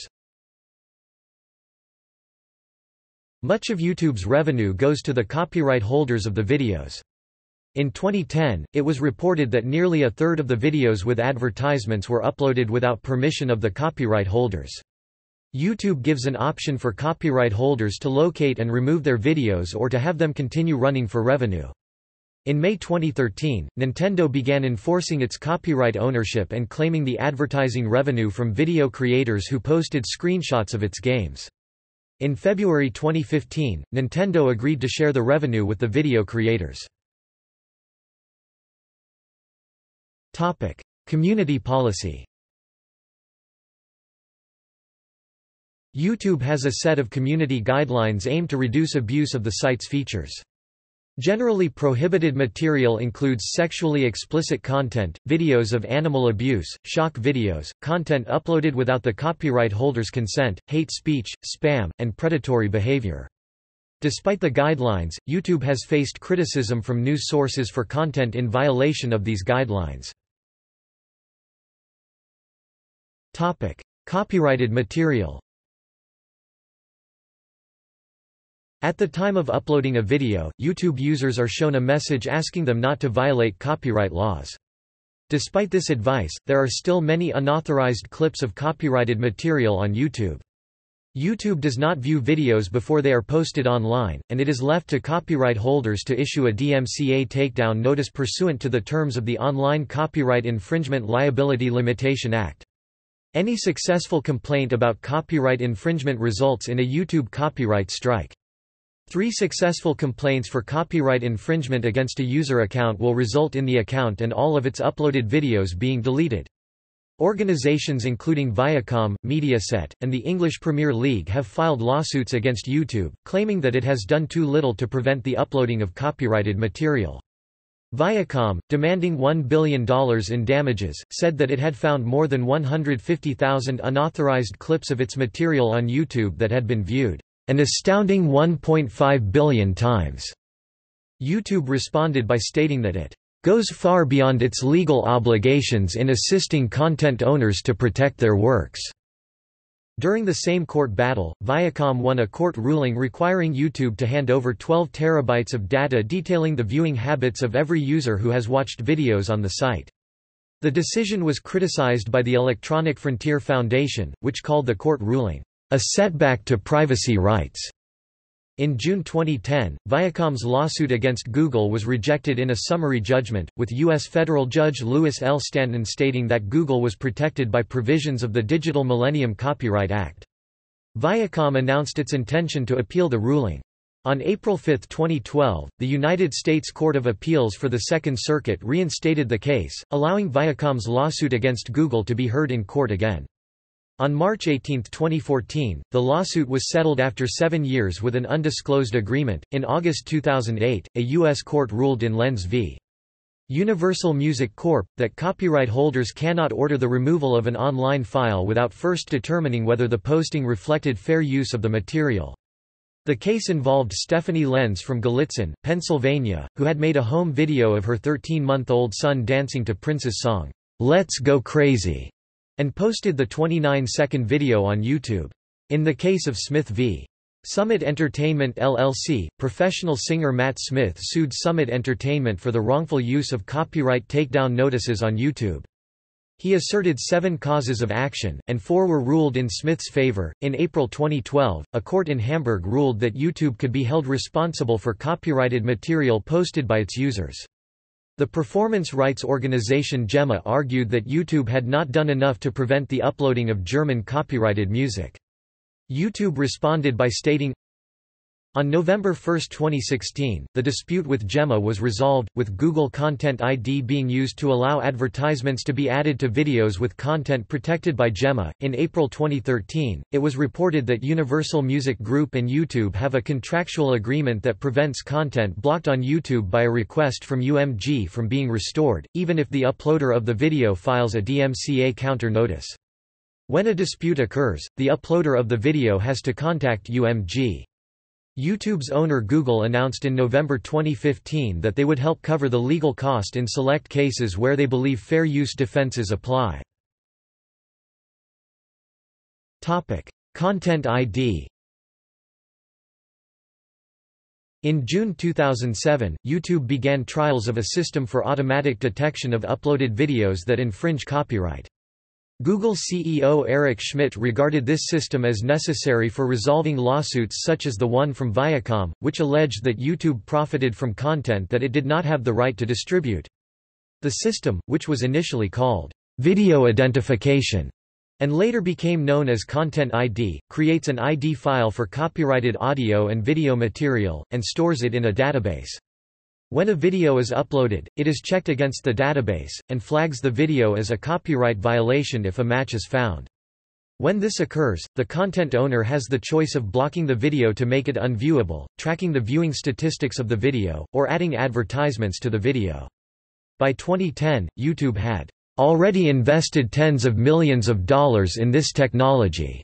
Much of YouTube's revenue goes to the copyright holders of the videos. In 2010, it was reported that nearly a third of the videos with advertisements were uploaded without permission of the copyright holders. YouTube gives an option for copyright holders to locate and remove their videos or to have them continue running for revenue. In May 2013, Nintendo began enforcing its copyright ownership and claiming the advertising revenue from video creators who posted screenshots of its games. In February 2015, Nintendo agreed to share the revenue with the video creators. Topic: Community policy. YouTube has a set of community guidelines aimed to reduce abuse of the site's features. Generally prohibited material includes sexually explicit content, videos of animal abuse, shock videos, content uploaded without the copyright holder's consent, hate speech, spam, and predatory behavior. Despite the guidelines, YouTube has faced criticism from news sources for content in violation of these guidelines. Topic: Copyrighted material. At the time of uploading a video, YouTube users are shown a message asking them not to violate copyright laws. Despite this advice, there are still many unauthorized clips of copyrighted material on YouTube. YouTube does not view videos before they are posted online, and it is left to copyright holders to issue a DMCA takedown notice pursuant to the terms of the Online Copyright Infringement Liability Limitation Act. Any successful complaint about copyright infringement results in a YouTube copyright strike. 3 successful complaints for copyright infringement against a user account will result in the account and all of its uploaded videos being deleted. Organizations including Viacom, Mediaset, and the English Premier League have filed lawsuits against YouTube, claiming that it has done too little to prevent the uploading of copyrighted material. Viacom, demanding $1 billion in damages, said that it had found more than 150,000 unauthorized clips of its material on YouTube that had been viewed an astounding 1.5 billion times. YouTube responded by stating that it goes far beyond its legal obligations in assisting content owners to protect their works. During the same court battle, Viacom won a court ruling requiring YouTube to hand over 12 terabytes of data detailing the viewing habits of every user who has watched videos on the site. The decision was criticized by the Electronic Frontier Foundation, which called the court ruling a setback to privacy rights. In June 2010, Viacom's lawsuit against Google was rejected in a summary judgment, with U.S. federal judge Lewis L. Stanton stating that Google was protected by provisions of the Digital Millennium Copyright Act. Viacom announced its intention to appeal the ruling. On April 5, 2012, the United States Court of Appeals for the Second Circuit reinstated the case, allowing Viacom's lawsuit against Google to be heard in court again. On March 18, 2014, the lawsuit was settled after 7 years with an undisclosed agreement. In August 2008, a U.S. court ruled in Lenz v. Universal Music Corp. that copyright holders cannot order the removal of an online file without first determining whether the posting reflected fair use of the material. The case involved Stephanie Lenz from Gallitzin, Pennsylvania, who had made a home video of her 13-month-old son dancing to Prince's song, "Let's Go Crazy," and posted the 29-second video on YouTube. In the case of Smith v. Summit Entertainment LLC, professional singer Matt Smith sued Summit Entertainment for the wrongful use of copyright takedown notices on YouTube. He asserted 7 causes of action, and 4 were ruled in Smith's favor. In April 2012, a court in Hamburg ruled that YouTube could be held responsible for copyrighted material posted by its users. The performance rights organization GEMA argued that YouTube had not done enough to prevent the uploading of German copyrighted music. YouTube responded by stating, on November 1, 2016, the dispute with GEMA was resolved, with Google Content ID being used to allow advertisements to be added to videos with content protected by GEMA. In April 2013, it was reported that Universal Music Group and YouTube have a contractual agreement that prevents content blocked on YouTube by a request from UMG from being restored, even if the uploader of the video files a DMCA counter notice. When a dispute occurs, the uploader of the video has to contact UMG. YouTube's owner Google announced in November 2015 that they would help cover the legal cost in select cases where they believe fair use defenses apply. Topic: Content ID. In June 2007, YouTube began trials of a system for automatic detection of uploaded videos that infringe copyright. Google CEO Eric Schmidt regarded this system as necessary for resolving lawsuits such as the one from Viacom, which alleged that YouTube profited from content that it did not have the right to distribute. The system, which was initially called video identification and later became known as Content ID, creates an ID file for copyrighted audio and video material, and stores it in a database. When a video is uploaded, it is checked against the database, and flags the video as a copyright violation if a match is found. When this occurs, the content owner has the choice of blocking the video to make it unviewable, tracking the viewing statistics of the video, or adding advertisements to the video. By 2010, YouTube had already invested tens of millions of dollars in this technology.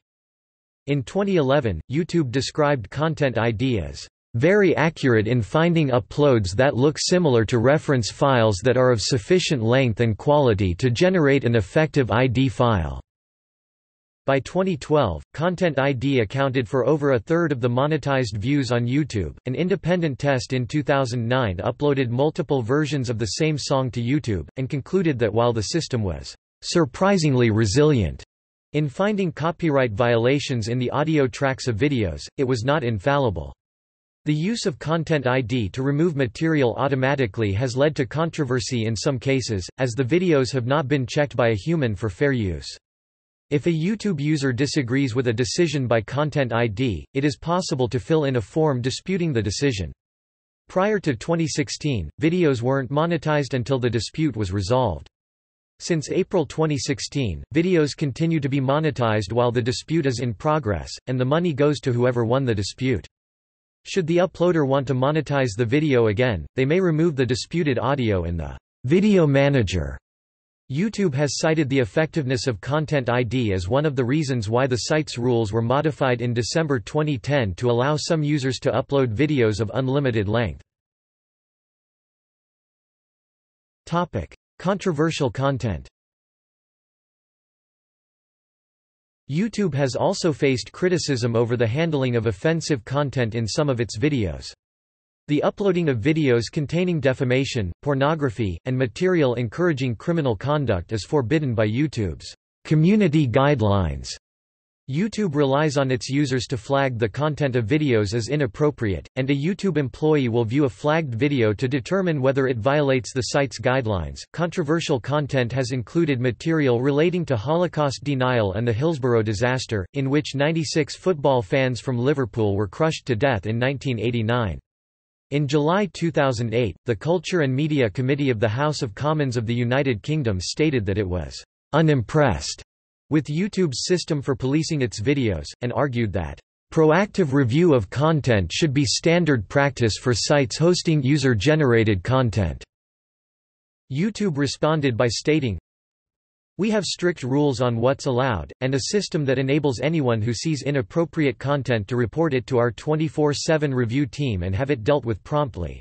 In 2011, YouTube described Content ID as very accurate in finding uploads that look similar to reference files that are of sufficient length and quality to generate an effective ID file. By 2012, Content ID accounted for over a third of the monetized views on YouTube. An independent test in 2009 uploaded multiple versions of the same song to YouTube, and concluded that while the system was surprisingly resilient in finding copyright violations in the audio tracks of videos, it was not infallible. The use of Content ID to remove material automatically has led to controversy in some cases, as the videos have not been checked by a human for fair use. If a YouTube user disagrees with a decision by Content ID, it is possible to fill in a form disputing the decision. Prior to 2016, videos weren't monetized until the dispute was resolved. Since April 2016, videos continue to be monetized while the dispute is in progress, and the money goes to whoever won the dispute. Should the uploader want to monetize the video again, they may remove the disputed audio in the video manager. YouTube has cited the effectiveness of Content ID as one of the reasons why the site's rules were modified in December 2010 to allow some users to upload videos of unlimited length. Topic: Controversial content. YouTube has also faced criticism over the handling of offensive content in some of its videos. The uploading of videos containing defamation, pornography, and material encouraging criminal conduct is forbidden by YouTube's community guidelines. YouTube relies on its users to flag the content of videos as inappropriate, and a YouTube employee will view a flagged video to determine whether it violates the site's guidelines. Controversial content has included material relating to Holocaust denial and the Hillsborough disaster, in which 96 football fans from Liverpool were crushed to death in 1989. In July 2008, the Culture and Media Committee of the House of Commons of the United Kingdom stated that it was unimpressed with YouTube's system for policing its videos, and argued that proactive review of content should be standard practice for sites hosting user-generated content. YouTube responded by stating, "We have strict rules on what's allowed, and a system that enables anyone who sees inappropriate content to report it to our 24/7 review team and have it dealt with promptly.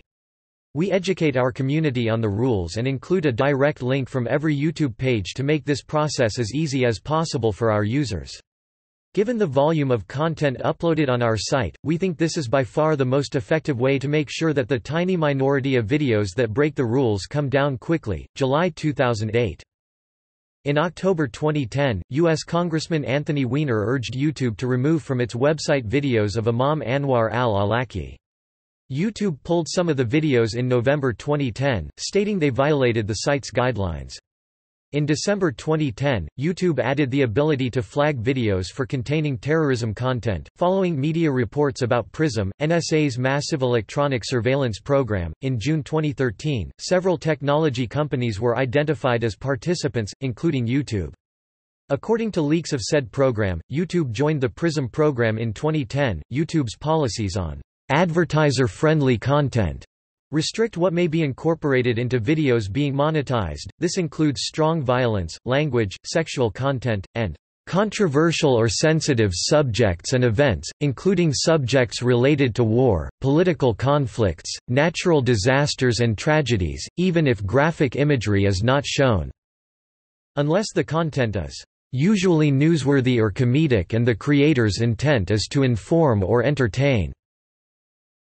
We educate our community on the rules and include a direct link from every YouTube page to make this process as easy as possible for our users. Given the volume of content uploaded on our site, we think this is by far the most effective way to make sure that the tiny minority of videos that break the rules come down quickly." July 2008. In October 2010, U.S. Congressman Anthony Weiner urged YouTube to remove from its website videos of Imam Anwar al-Awlaki. YouTube pulled some of the videos in November 2010, stating they violated the site's guidelines. In December 2010, YouTube added the ability to flag videos for containing terrorism content, following media reports about PRISM, NSA's massive electronic surveillance program. In June 2013, several technology companies were identified as participants, including YouTube. According to leaks of said program, YouTube joined the PRISM program in 2010. YouTube's policies on advertiser-friendly content restrict what may be incorporated into videos being monetized. This includes strong violence, language, sexual content, and controversial or sensitive subjects and events, including subjects related to war, political conflicts, natural disasters and tragedies, even if graphic imagery is not shown, unless the content is usually newsworthy or comedic and the creator's intent is to inform or entertain.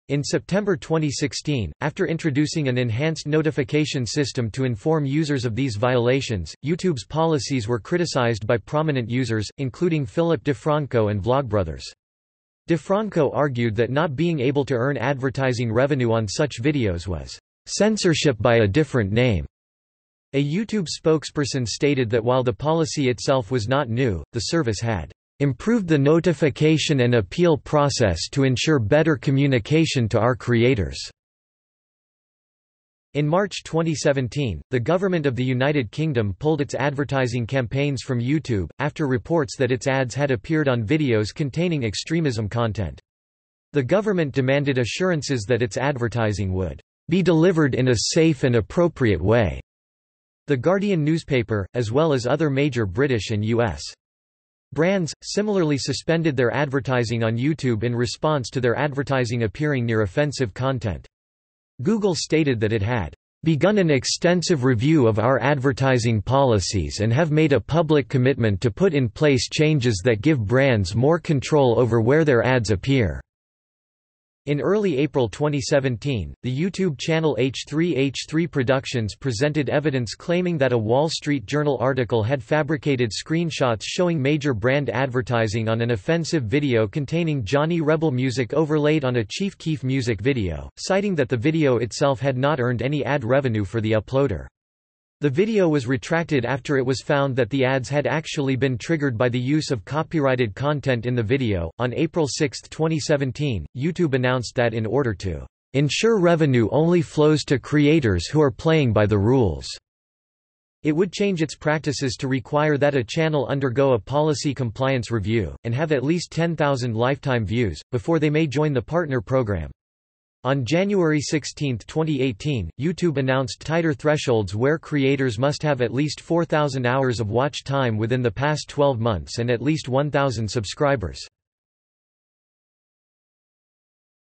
In September 2016, after introducing an enhanced notification system to inform users of these violations, YouTube's policies were criticized by prominent users, including Philip DeFranco and Vlogbrothers. DeFranco argued that not being able to earn advertising revenue on such videos was censorship by a different name. A YouTube spokesperson stated that while the policy itself was not new, the service had improved the notification and appeal process to ensure better communication to our creators. In March 2017, the government of the United Kingdom pulled its advertising campaigns from YouTube, after reports that its ads had appeared on videos containing extremism content. The government demanded assurances that its advertising would be delivered in a safe and appropriate way. The Guardian newspaper, as well as other major British and U.S. brands, similarly suspended their advertising on YouTube in response to their advertising appearing near offensive content. Google stated that it had begun an extensive review of our advertising policies and have made a public commitment to put in place changes that give brands more control over where their ads appear. In early April 2017, the YouTube channel H3H3 Productions presented evidence claiming that a Wall Street Journal article had fabricated screenshots showing major brand advertising on an offensive video containing Johnny Rebel music overlaid on a Chief Keef music video, citing that the video itself had not earned any ad revenue for the uploader. The video was retracted after it was found that the ads had actually been triggered by the use of copyrighted content in the video. On April 6, 2017, YouTube announced that in order to ensure revenue only flows to creators who are playing by the rules, it would change its practices to require that a channel undergo a policy compliance review and have at least 10,000 lifetime views before they may join the partner program. On January 16, 2018, YouTube announced tighter thresholds where creators must have at least 4,000 hours of watch time within the past 12 months and at least 1,000 subscribers.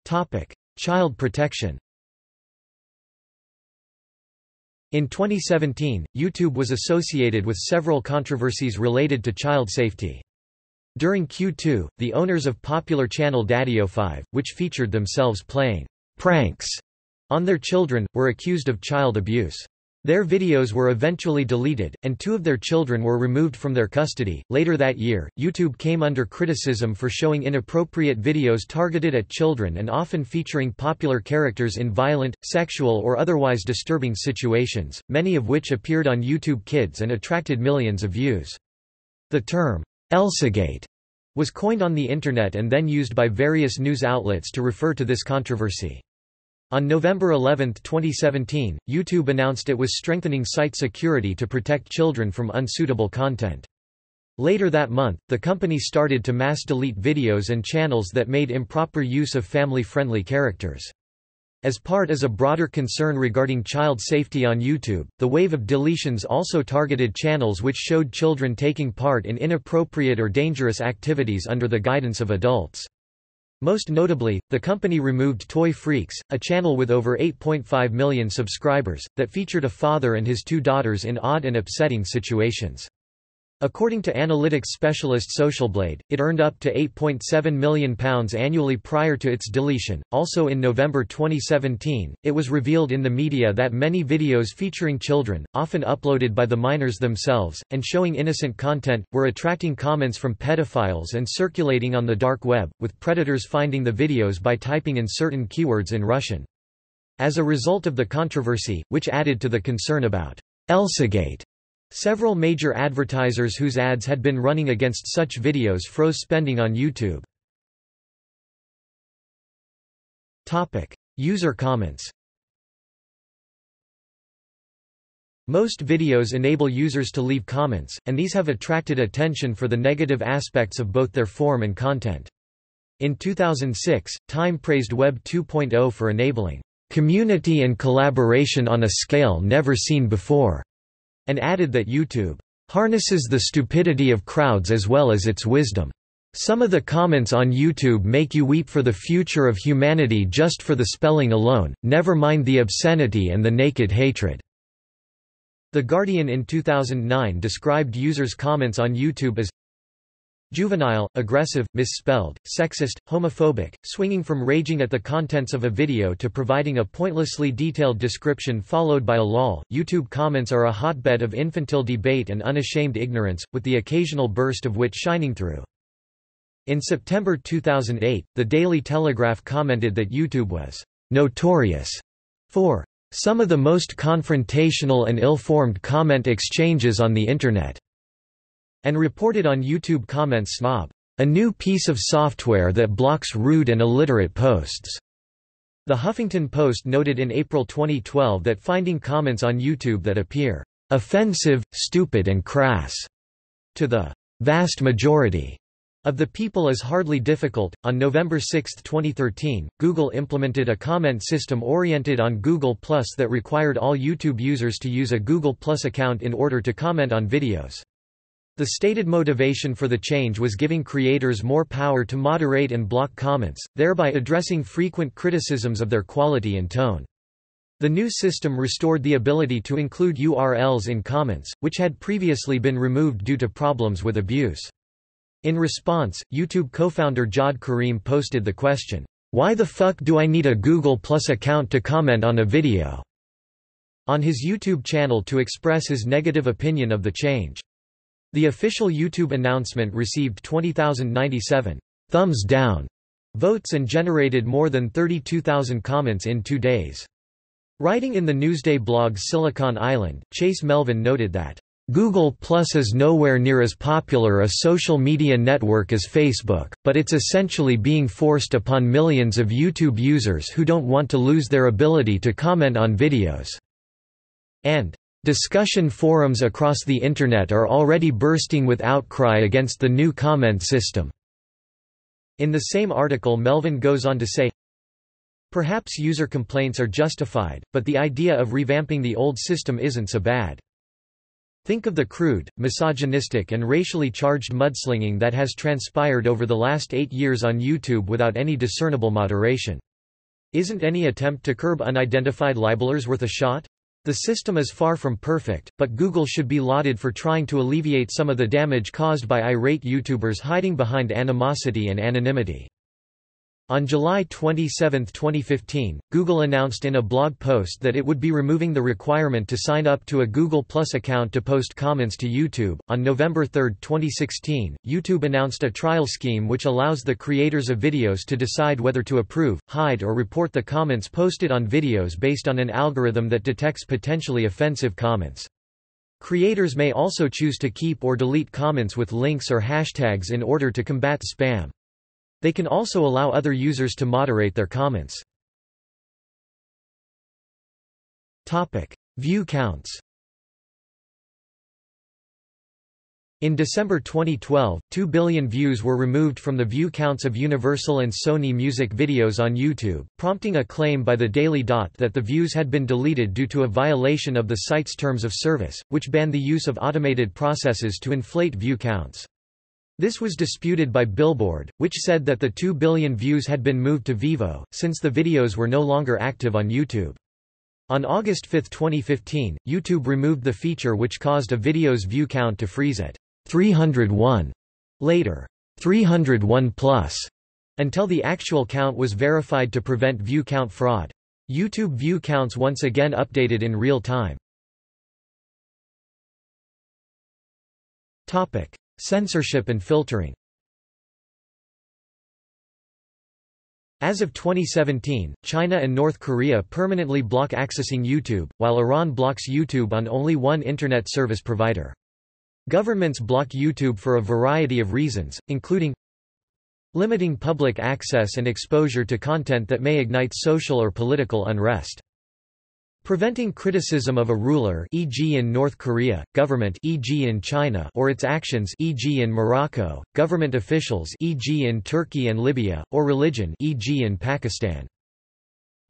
Topic: Child protection. In 2017, YouTube was associated with several controversies related to child safety. During Q2, the owners of popular channel Daddy05, which featured themselves playing pranks on their children, were accused of child abuse. Their videos were eventually deleted, and two of their children were removed from their custody. Later that year, YouTube came under criticism for showing inappropriate videos targeted at children and often featuring popular characters in violent, sexual, or otherwise disturbing situations, many of which appeared on YouTube Kids and attracted millions of views. The term, Elsagate, was coined on the Internet and then used by various news outlets to refer to this controversy. On November 11, 2017, YouTube announced it was strengthening site security to protect children from unsuitable content. Later that month, the company started to mass delete videos and channels that made improper use of family-friendly characters. As part of a broader concern regarding child safety on YouTube, the wave of deletions also targeted channels which showed children taking part in inappropriate or dangerous activities under the guidance of adults. Most notably, the company removed Toy Freaks, a channel with over 8.5 million subscribers, that featured a father and his two daughters in odd and upsetting situations. According to analytics specialist Socialblade, it earned up to £8.7 million annually prior to its deletion. Also in November 2017, it was revealed in the media that many videos featuring children, often uploaded by the minors themselves, and showing innocent content, were attracting comments from pedophiles and circulating on the dark web, with predators finding the videos by typing in certain keywords in Russian. As a result of the controversy, which added to the concern about Elsagate, several major advertisers whose ads had been running against such videos froze spending on YouTube. Topic: User comments. Most videos enable users to leave comments, and these have attracted attention for the negative aspects of both their form and content. In 2006, Time praised Web 2.0 for enabling community and collaboration on a scale never seen before, and added that YouTube harnesses the stupidity of crowds as well as its wisdom. Some of the comments on YouTube make you weep for the future of humanity just for the spelling alone, never mind the obscenity and the naked hatred. The Guardian in 2009 described users' comments on YouTube as juvenile, aggressive, misspelled, sexist, homophobic, swinging from raging at the contents of a video to providing a pointlessly detailed description followed by a lol. YouTube comments are a hotbed of infantile debate and unashamed ignorance, with the occasional burst of wit shining through. In September 2008, The Daily Telegraph commented that YouTube was notorious for some of the most confrontational and ill-formed comment exchanges on the Internet, and reported on YouTube comments snob, a new piece of software that blocks rude and illiterate posts. The Huffington Post noted in April 2012 that finding comments on YouTube that appear offensive, stupid and crass to the vast majority of the people is hardly difficult. On November 6, 2013, Google implemented a comment system oriented on Google+ that required all YouTube users to use a Google+ account in order to comment on videos. The stated motivation for the change was giving creators more power to moderate and block comments, thereby addressing frequent criticisms of their quality and tone. The new system restored the ability to include URLs in comments, which had previously been removed due to problems with abuse. In response, YouTube co-founder Jawed Karim posted the question, "Why the fuck do I need a Google+ account to comment on a video?" on his YouTube channel to express his negative opinion of the change. The official YouTube announcement received 20,097 thumbs down votes and generated more than 32,000 comments in 2 days. Writing in the Newsday blog Silicon Island, Chase Melvin noted that, "Google+ is nowhere near as popular a social media network as Facebook, but it's essentially being forced upon millions of YouTube users who don't want to lose their ability to comment on videos." And discussion forums across the Internet are already bursting with outcry against the new comment system. In the same article, Melvin goes on to say, "Perhaps user complaints are justified, but the idea of revamping the old system isn't so bad. Think of the crude, misogynistic and racially charged mudslinging that has transpired over the last 8 years on YouTube without any discernible moderation. Isn't any attempt to curb unidentified libelers worth a shot? The system is far from perfect, but Google should be lauded for trying to alleviate some of the damage caused by irate YouTubers hiding behind animosity and anonymity." On July 27, 2015, Google announced in a blog post that it would be removing the requirement to sign up to a Google+ account to post comments to YouTube. On November 3, 2016, YouTube announced a trial scheme which allows the creators of videos to decide whether to approve, hide, or report the comments posted on videos based on an algorithm that detects potentially offensive comments. Creators may also choose to keep or delete comments with links or hashtags in order to combat spam. They can also allow other users to moderate their comments. Topic: View counts. In December 2012, 2 billion views were removed from the view counts of Universal and Sony Music videos on YouTube, prompting a claim by the Daily Dot that the views had been deleted due to a violation of the site's terms of service, which banned the use of automated processes to inflate view counts. This was disputed by Billboard, which said that the 2 billion views had been moved to Vivo, since the videos were no longer active on YouTube. On August 5, 2015, YouTube removed the feature which caused a video's view count to freeze at 301, later 301+, until the actual count was verified to prevent view count fraud. YouTube view counts once again updated in real time. Censorship and filtering. As of 2017, China and North Korea permanently block accessing YouTube, while Iran blocks YouTube on only one internet service provider. Governments block YouTube for a variety of reasons, including limiting public access and exposure to content that may ignite social or political unrest. Preventing criticism of a ruler, e.g. in North Korea, government, e.g. in China, or its actions, e.g. in Morocco, government officials, e.g. in Turkey and Libya, or religion, e.g. in Pakistan.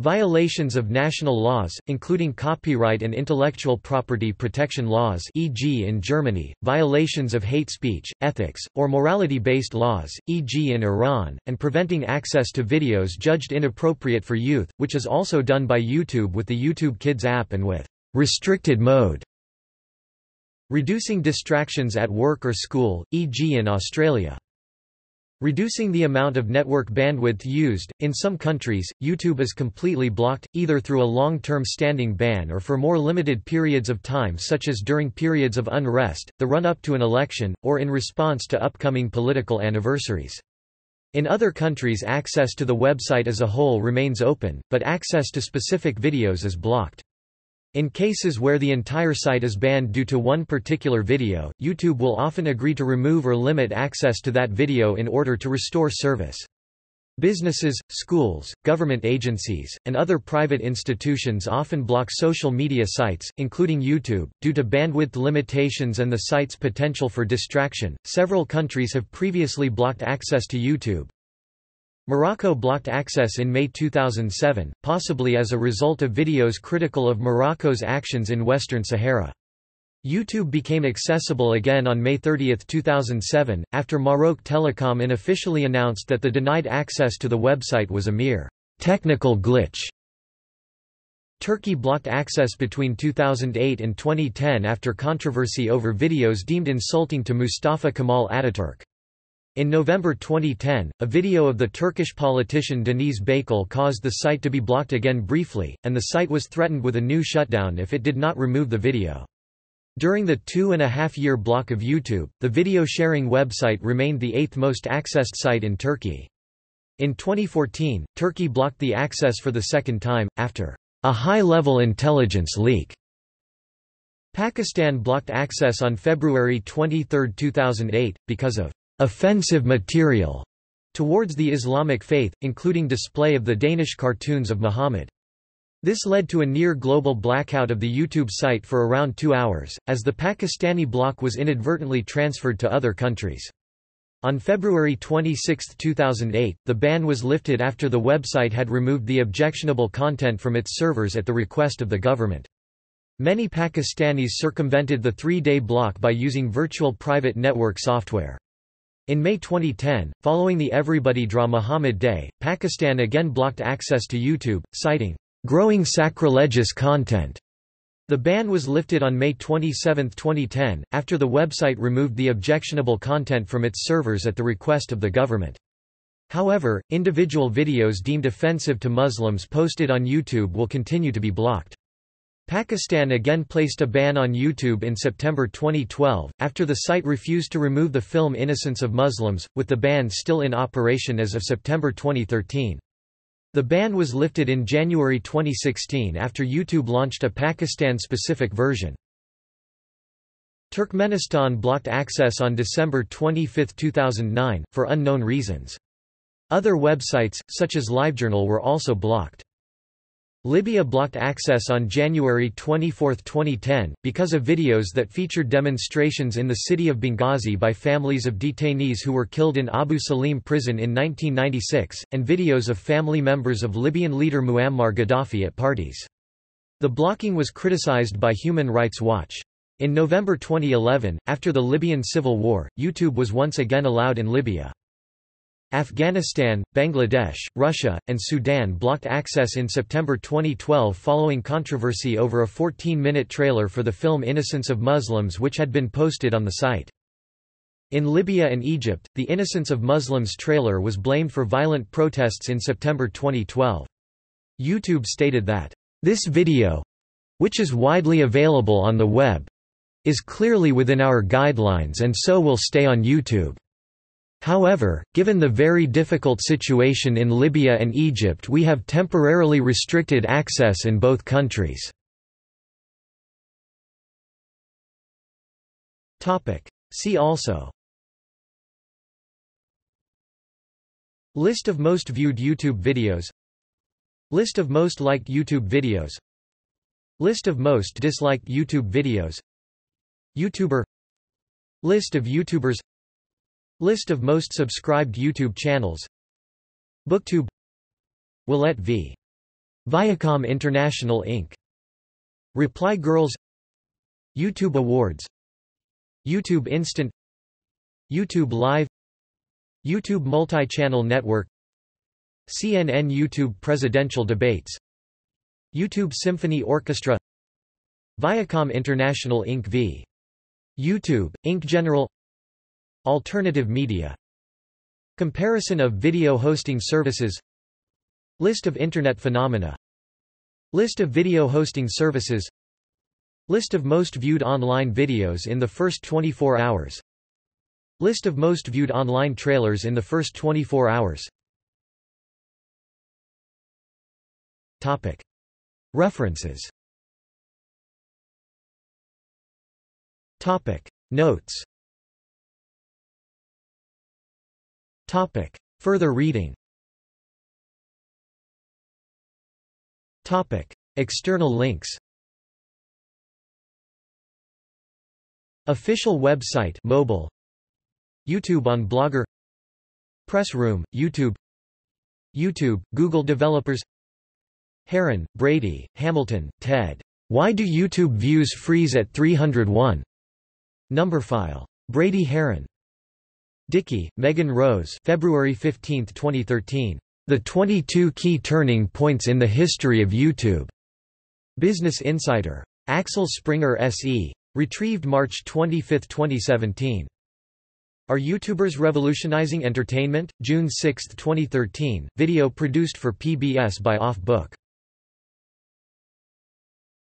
Violations of national laws, including copyright and intellectual property protection laws, e.g. in Germany, violations of hate speech, ethics, or morality-based laws, e.g. in Iran, and preventing access to videos judged inappropriate for youth, which is also done by YouTube with the YouTube Kids app and with restricted mode. Reducing distractions at work or school, e.g. in Australia. Reducing the amount of network bandwidth used. In some countries, YouTube is completely blocked, either through a long-term standing ban or for more limited periods of time, such as during periods of unrest, the run-up to an election, or in response to upcoming political anniversaries. In other countries, access to the website as a whole remains open, but access to specific videos is blocked. In cases where the entire site is banned due to one particular video, YouTube will often agree to remove or limit access to that video in order to restore service. Businesses, schools, government agencies, and other private institutions often block social media sites, including YouTube, due to bandwidth limitations and the site's potential for distraction. Several countries have previously blocked access to YouTube. Morocco blocked access in May 2007, possibly as a result of videos critical of Morocco's actions in Western Sahara. YouTube became accessible again on May 30, 2007, after Maroc Telecom unofficially announced that the denied access to the website was a mere technical glitch. Turkey blocked access between 2008 and 2010 after controversy over videos deemed insulting to Mustafa Kemal Atatürk. In November 2010, a video of the Turkish politician Deniz Baykal caused the site to be blocked again briefly, and the site was threatened with a new shutdown if it did not remove the video. During the 2.5-year block of YouTube, the video-sharing website remained the 8th most accessed site in Turkey. In 2014, Turkey blocked the access for the second time, after a high-level intelligence leak. Pakistan blocked access on February 23, 2008, because of offensive material towards the Islamic faith, including display of the Danish cartoons of Muhammad. This led to a near-global blackout of the YouTube site for around 2 hours, as the Pakistani block was inadvertently transferred to other countries. On February 26, 2008, the ban was lifted after the website had removed the objectionable content from its servers at the request of the government. Many Pakistanis circumvented the 3-day block by using virtual private network software. In May 2010, following the Everybody Draw Muhammad Day, Pakistan again blocked access to YouTube, citing growing sacrilegious content. The ban was lifted on May 27, 2010, after the website removed the objectionable content from its servers at the request of the government. However, individual videos deemed offensive to Muslims posted on YouTube will continue to be blocked. Pakistan again placed a ban on YouTube in September 2012, after the site refused to remove the film Innocence of Muslims, with the ban still in operation as of September 2013. The ban was lifted in January 2016 after YouTube launched a Pakistan-specific version. Turkmenistan blocked access on December 25, 2009, for unknown reasons. Other websites, such as LiveJournal, were also blocked. Libya blocked access on January 24, 2010, because of videos that featured demonstrations in the city of Benghazi by families of detainees who were killed in Abu Salim prison in 1996, and videos of family members of Libyan leader Muammar Gaddafi at parties. The blocking was criticized by Human Rights Watch. In November 2011, after the Libyan civil war, YouTube was once again allowed in Libya. Afghanistan, Bangladesh, Russia, and Sudan blocked access in September 2012 following controversy over a 14-minute trailer for the film Innocence of Muslims which had been posted on the site. In Libya and Egypt, the Innocence of Muslims trailer was blamed for violent protests in September 2012. YouTube stated that, "This video, which is widely available on the web, is clearly within our guidelines and so will stay on YouTube. However, given the very difficult situation in Libya and Egypt, we have temporarily restricted access in both countries." Topic. See also: List of most viewed YouTube videos, List of most liked YouTube videos, List of most disliked YouTube videos, YouTuber, List of YouTubers, List of most subscribed YouTube channels, BookTube, Willette v. Viacom International Inc. Reply Girls, YouTube Awards, YouTube Instant, YouTube Live, YouTube Multichannel Network, CNN YouTube Presidential Debates, YouTube Symphony Orchestra, Viacom International Inc. v. YouTube, Inc. General, Alternative media, Comparison of video hosting services, List of internet phenomena, List of video hosting services, List of most viewed online videos in the first 24 hours, List of most viewed online trailers in the first 24 hours. Topic. References. Topic. Notes. Topic. Further reading. Topic. External links. Official website, mobile, YouTube on Blogger, Press Room, YouTube, YouTube, Google Developers, Heron, Brady, Hamilton, Ted. Why do YouTube views freeze at 301? Number file. Brady Heron. Dickey, Megan Rose, February 15, 2013. The 22 Key Turning Points in the History of YouTube. Business Insider. Axel Springer SE. Retrieved March 25, 2017. Are YouTubers Revolutionizing Entertainment? June 6, 2013. Video produced for PBS by Off Book.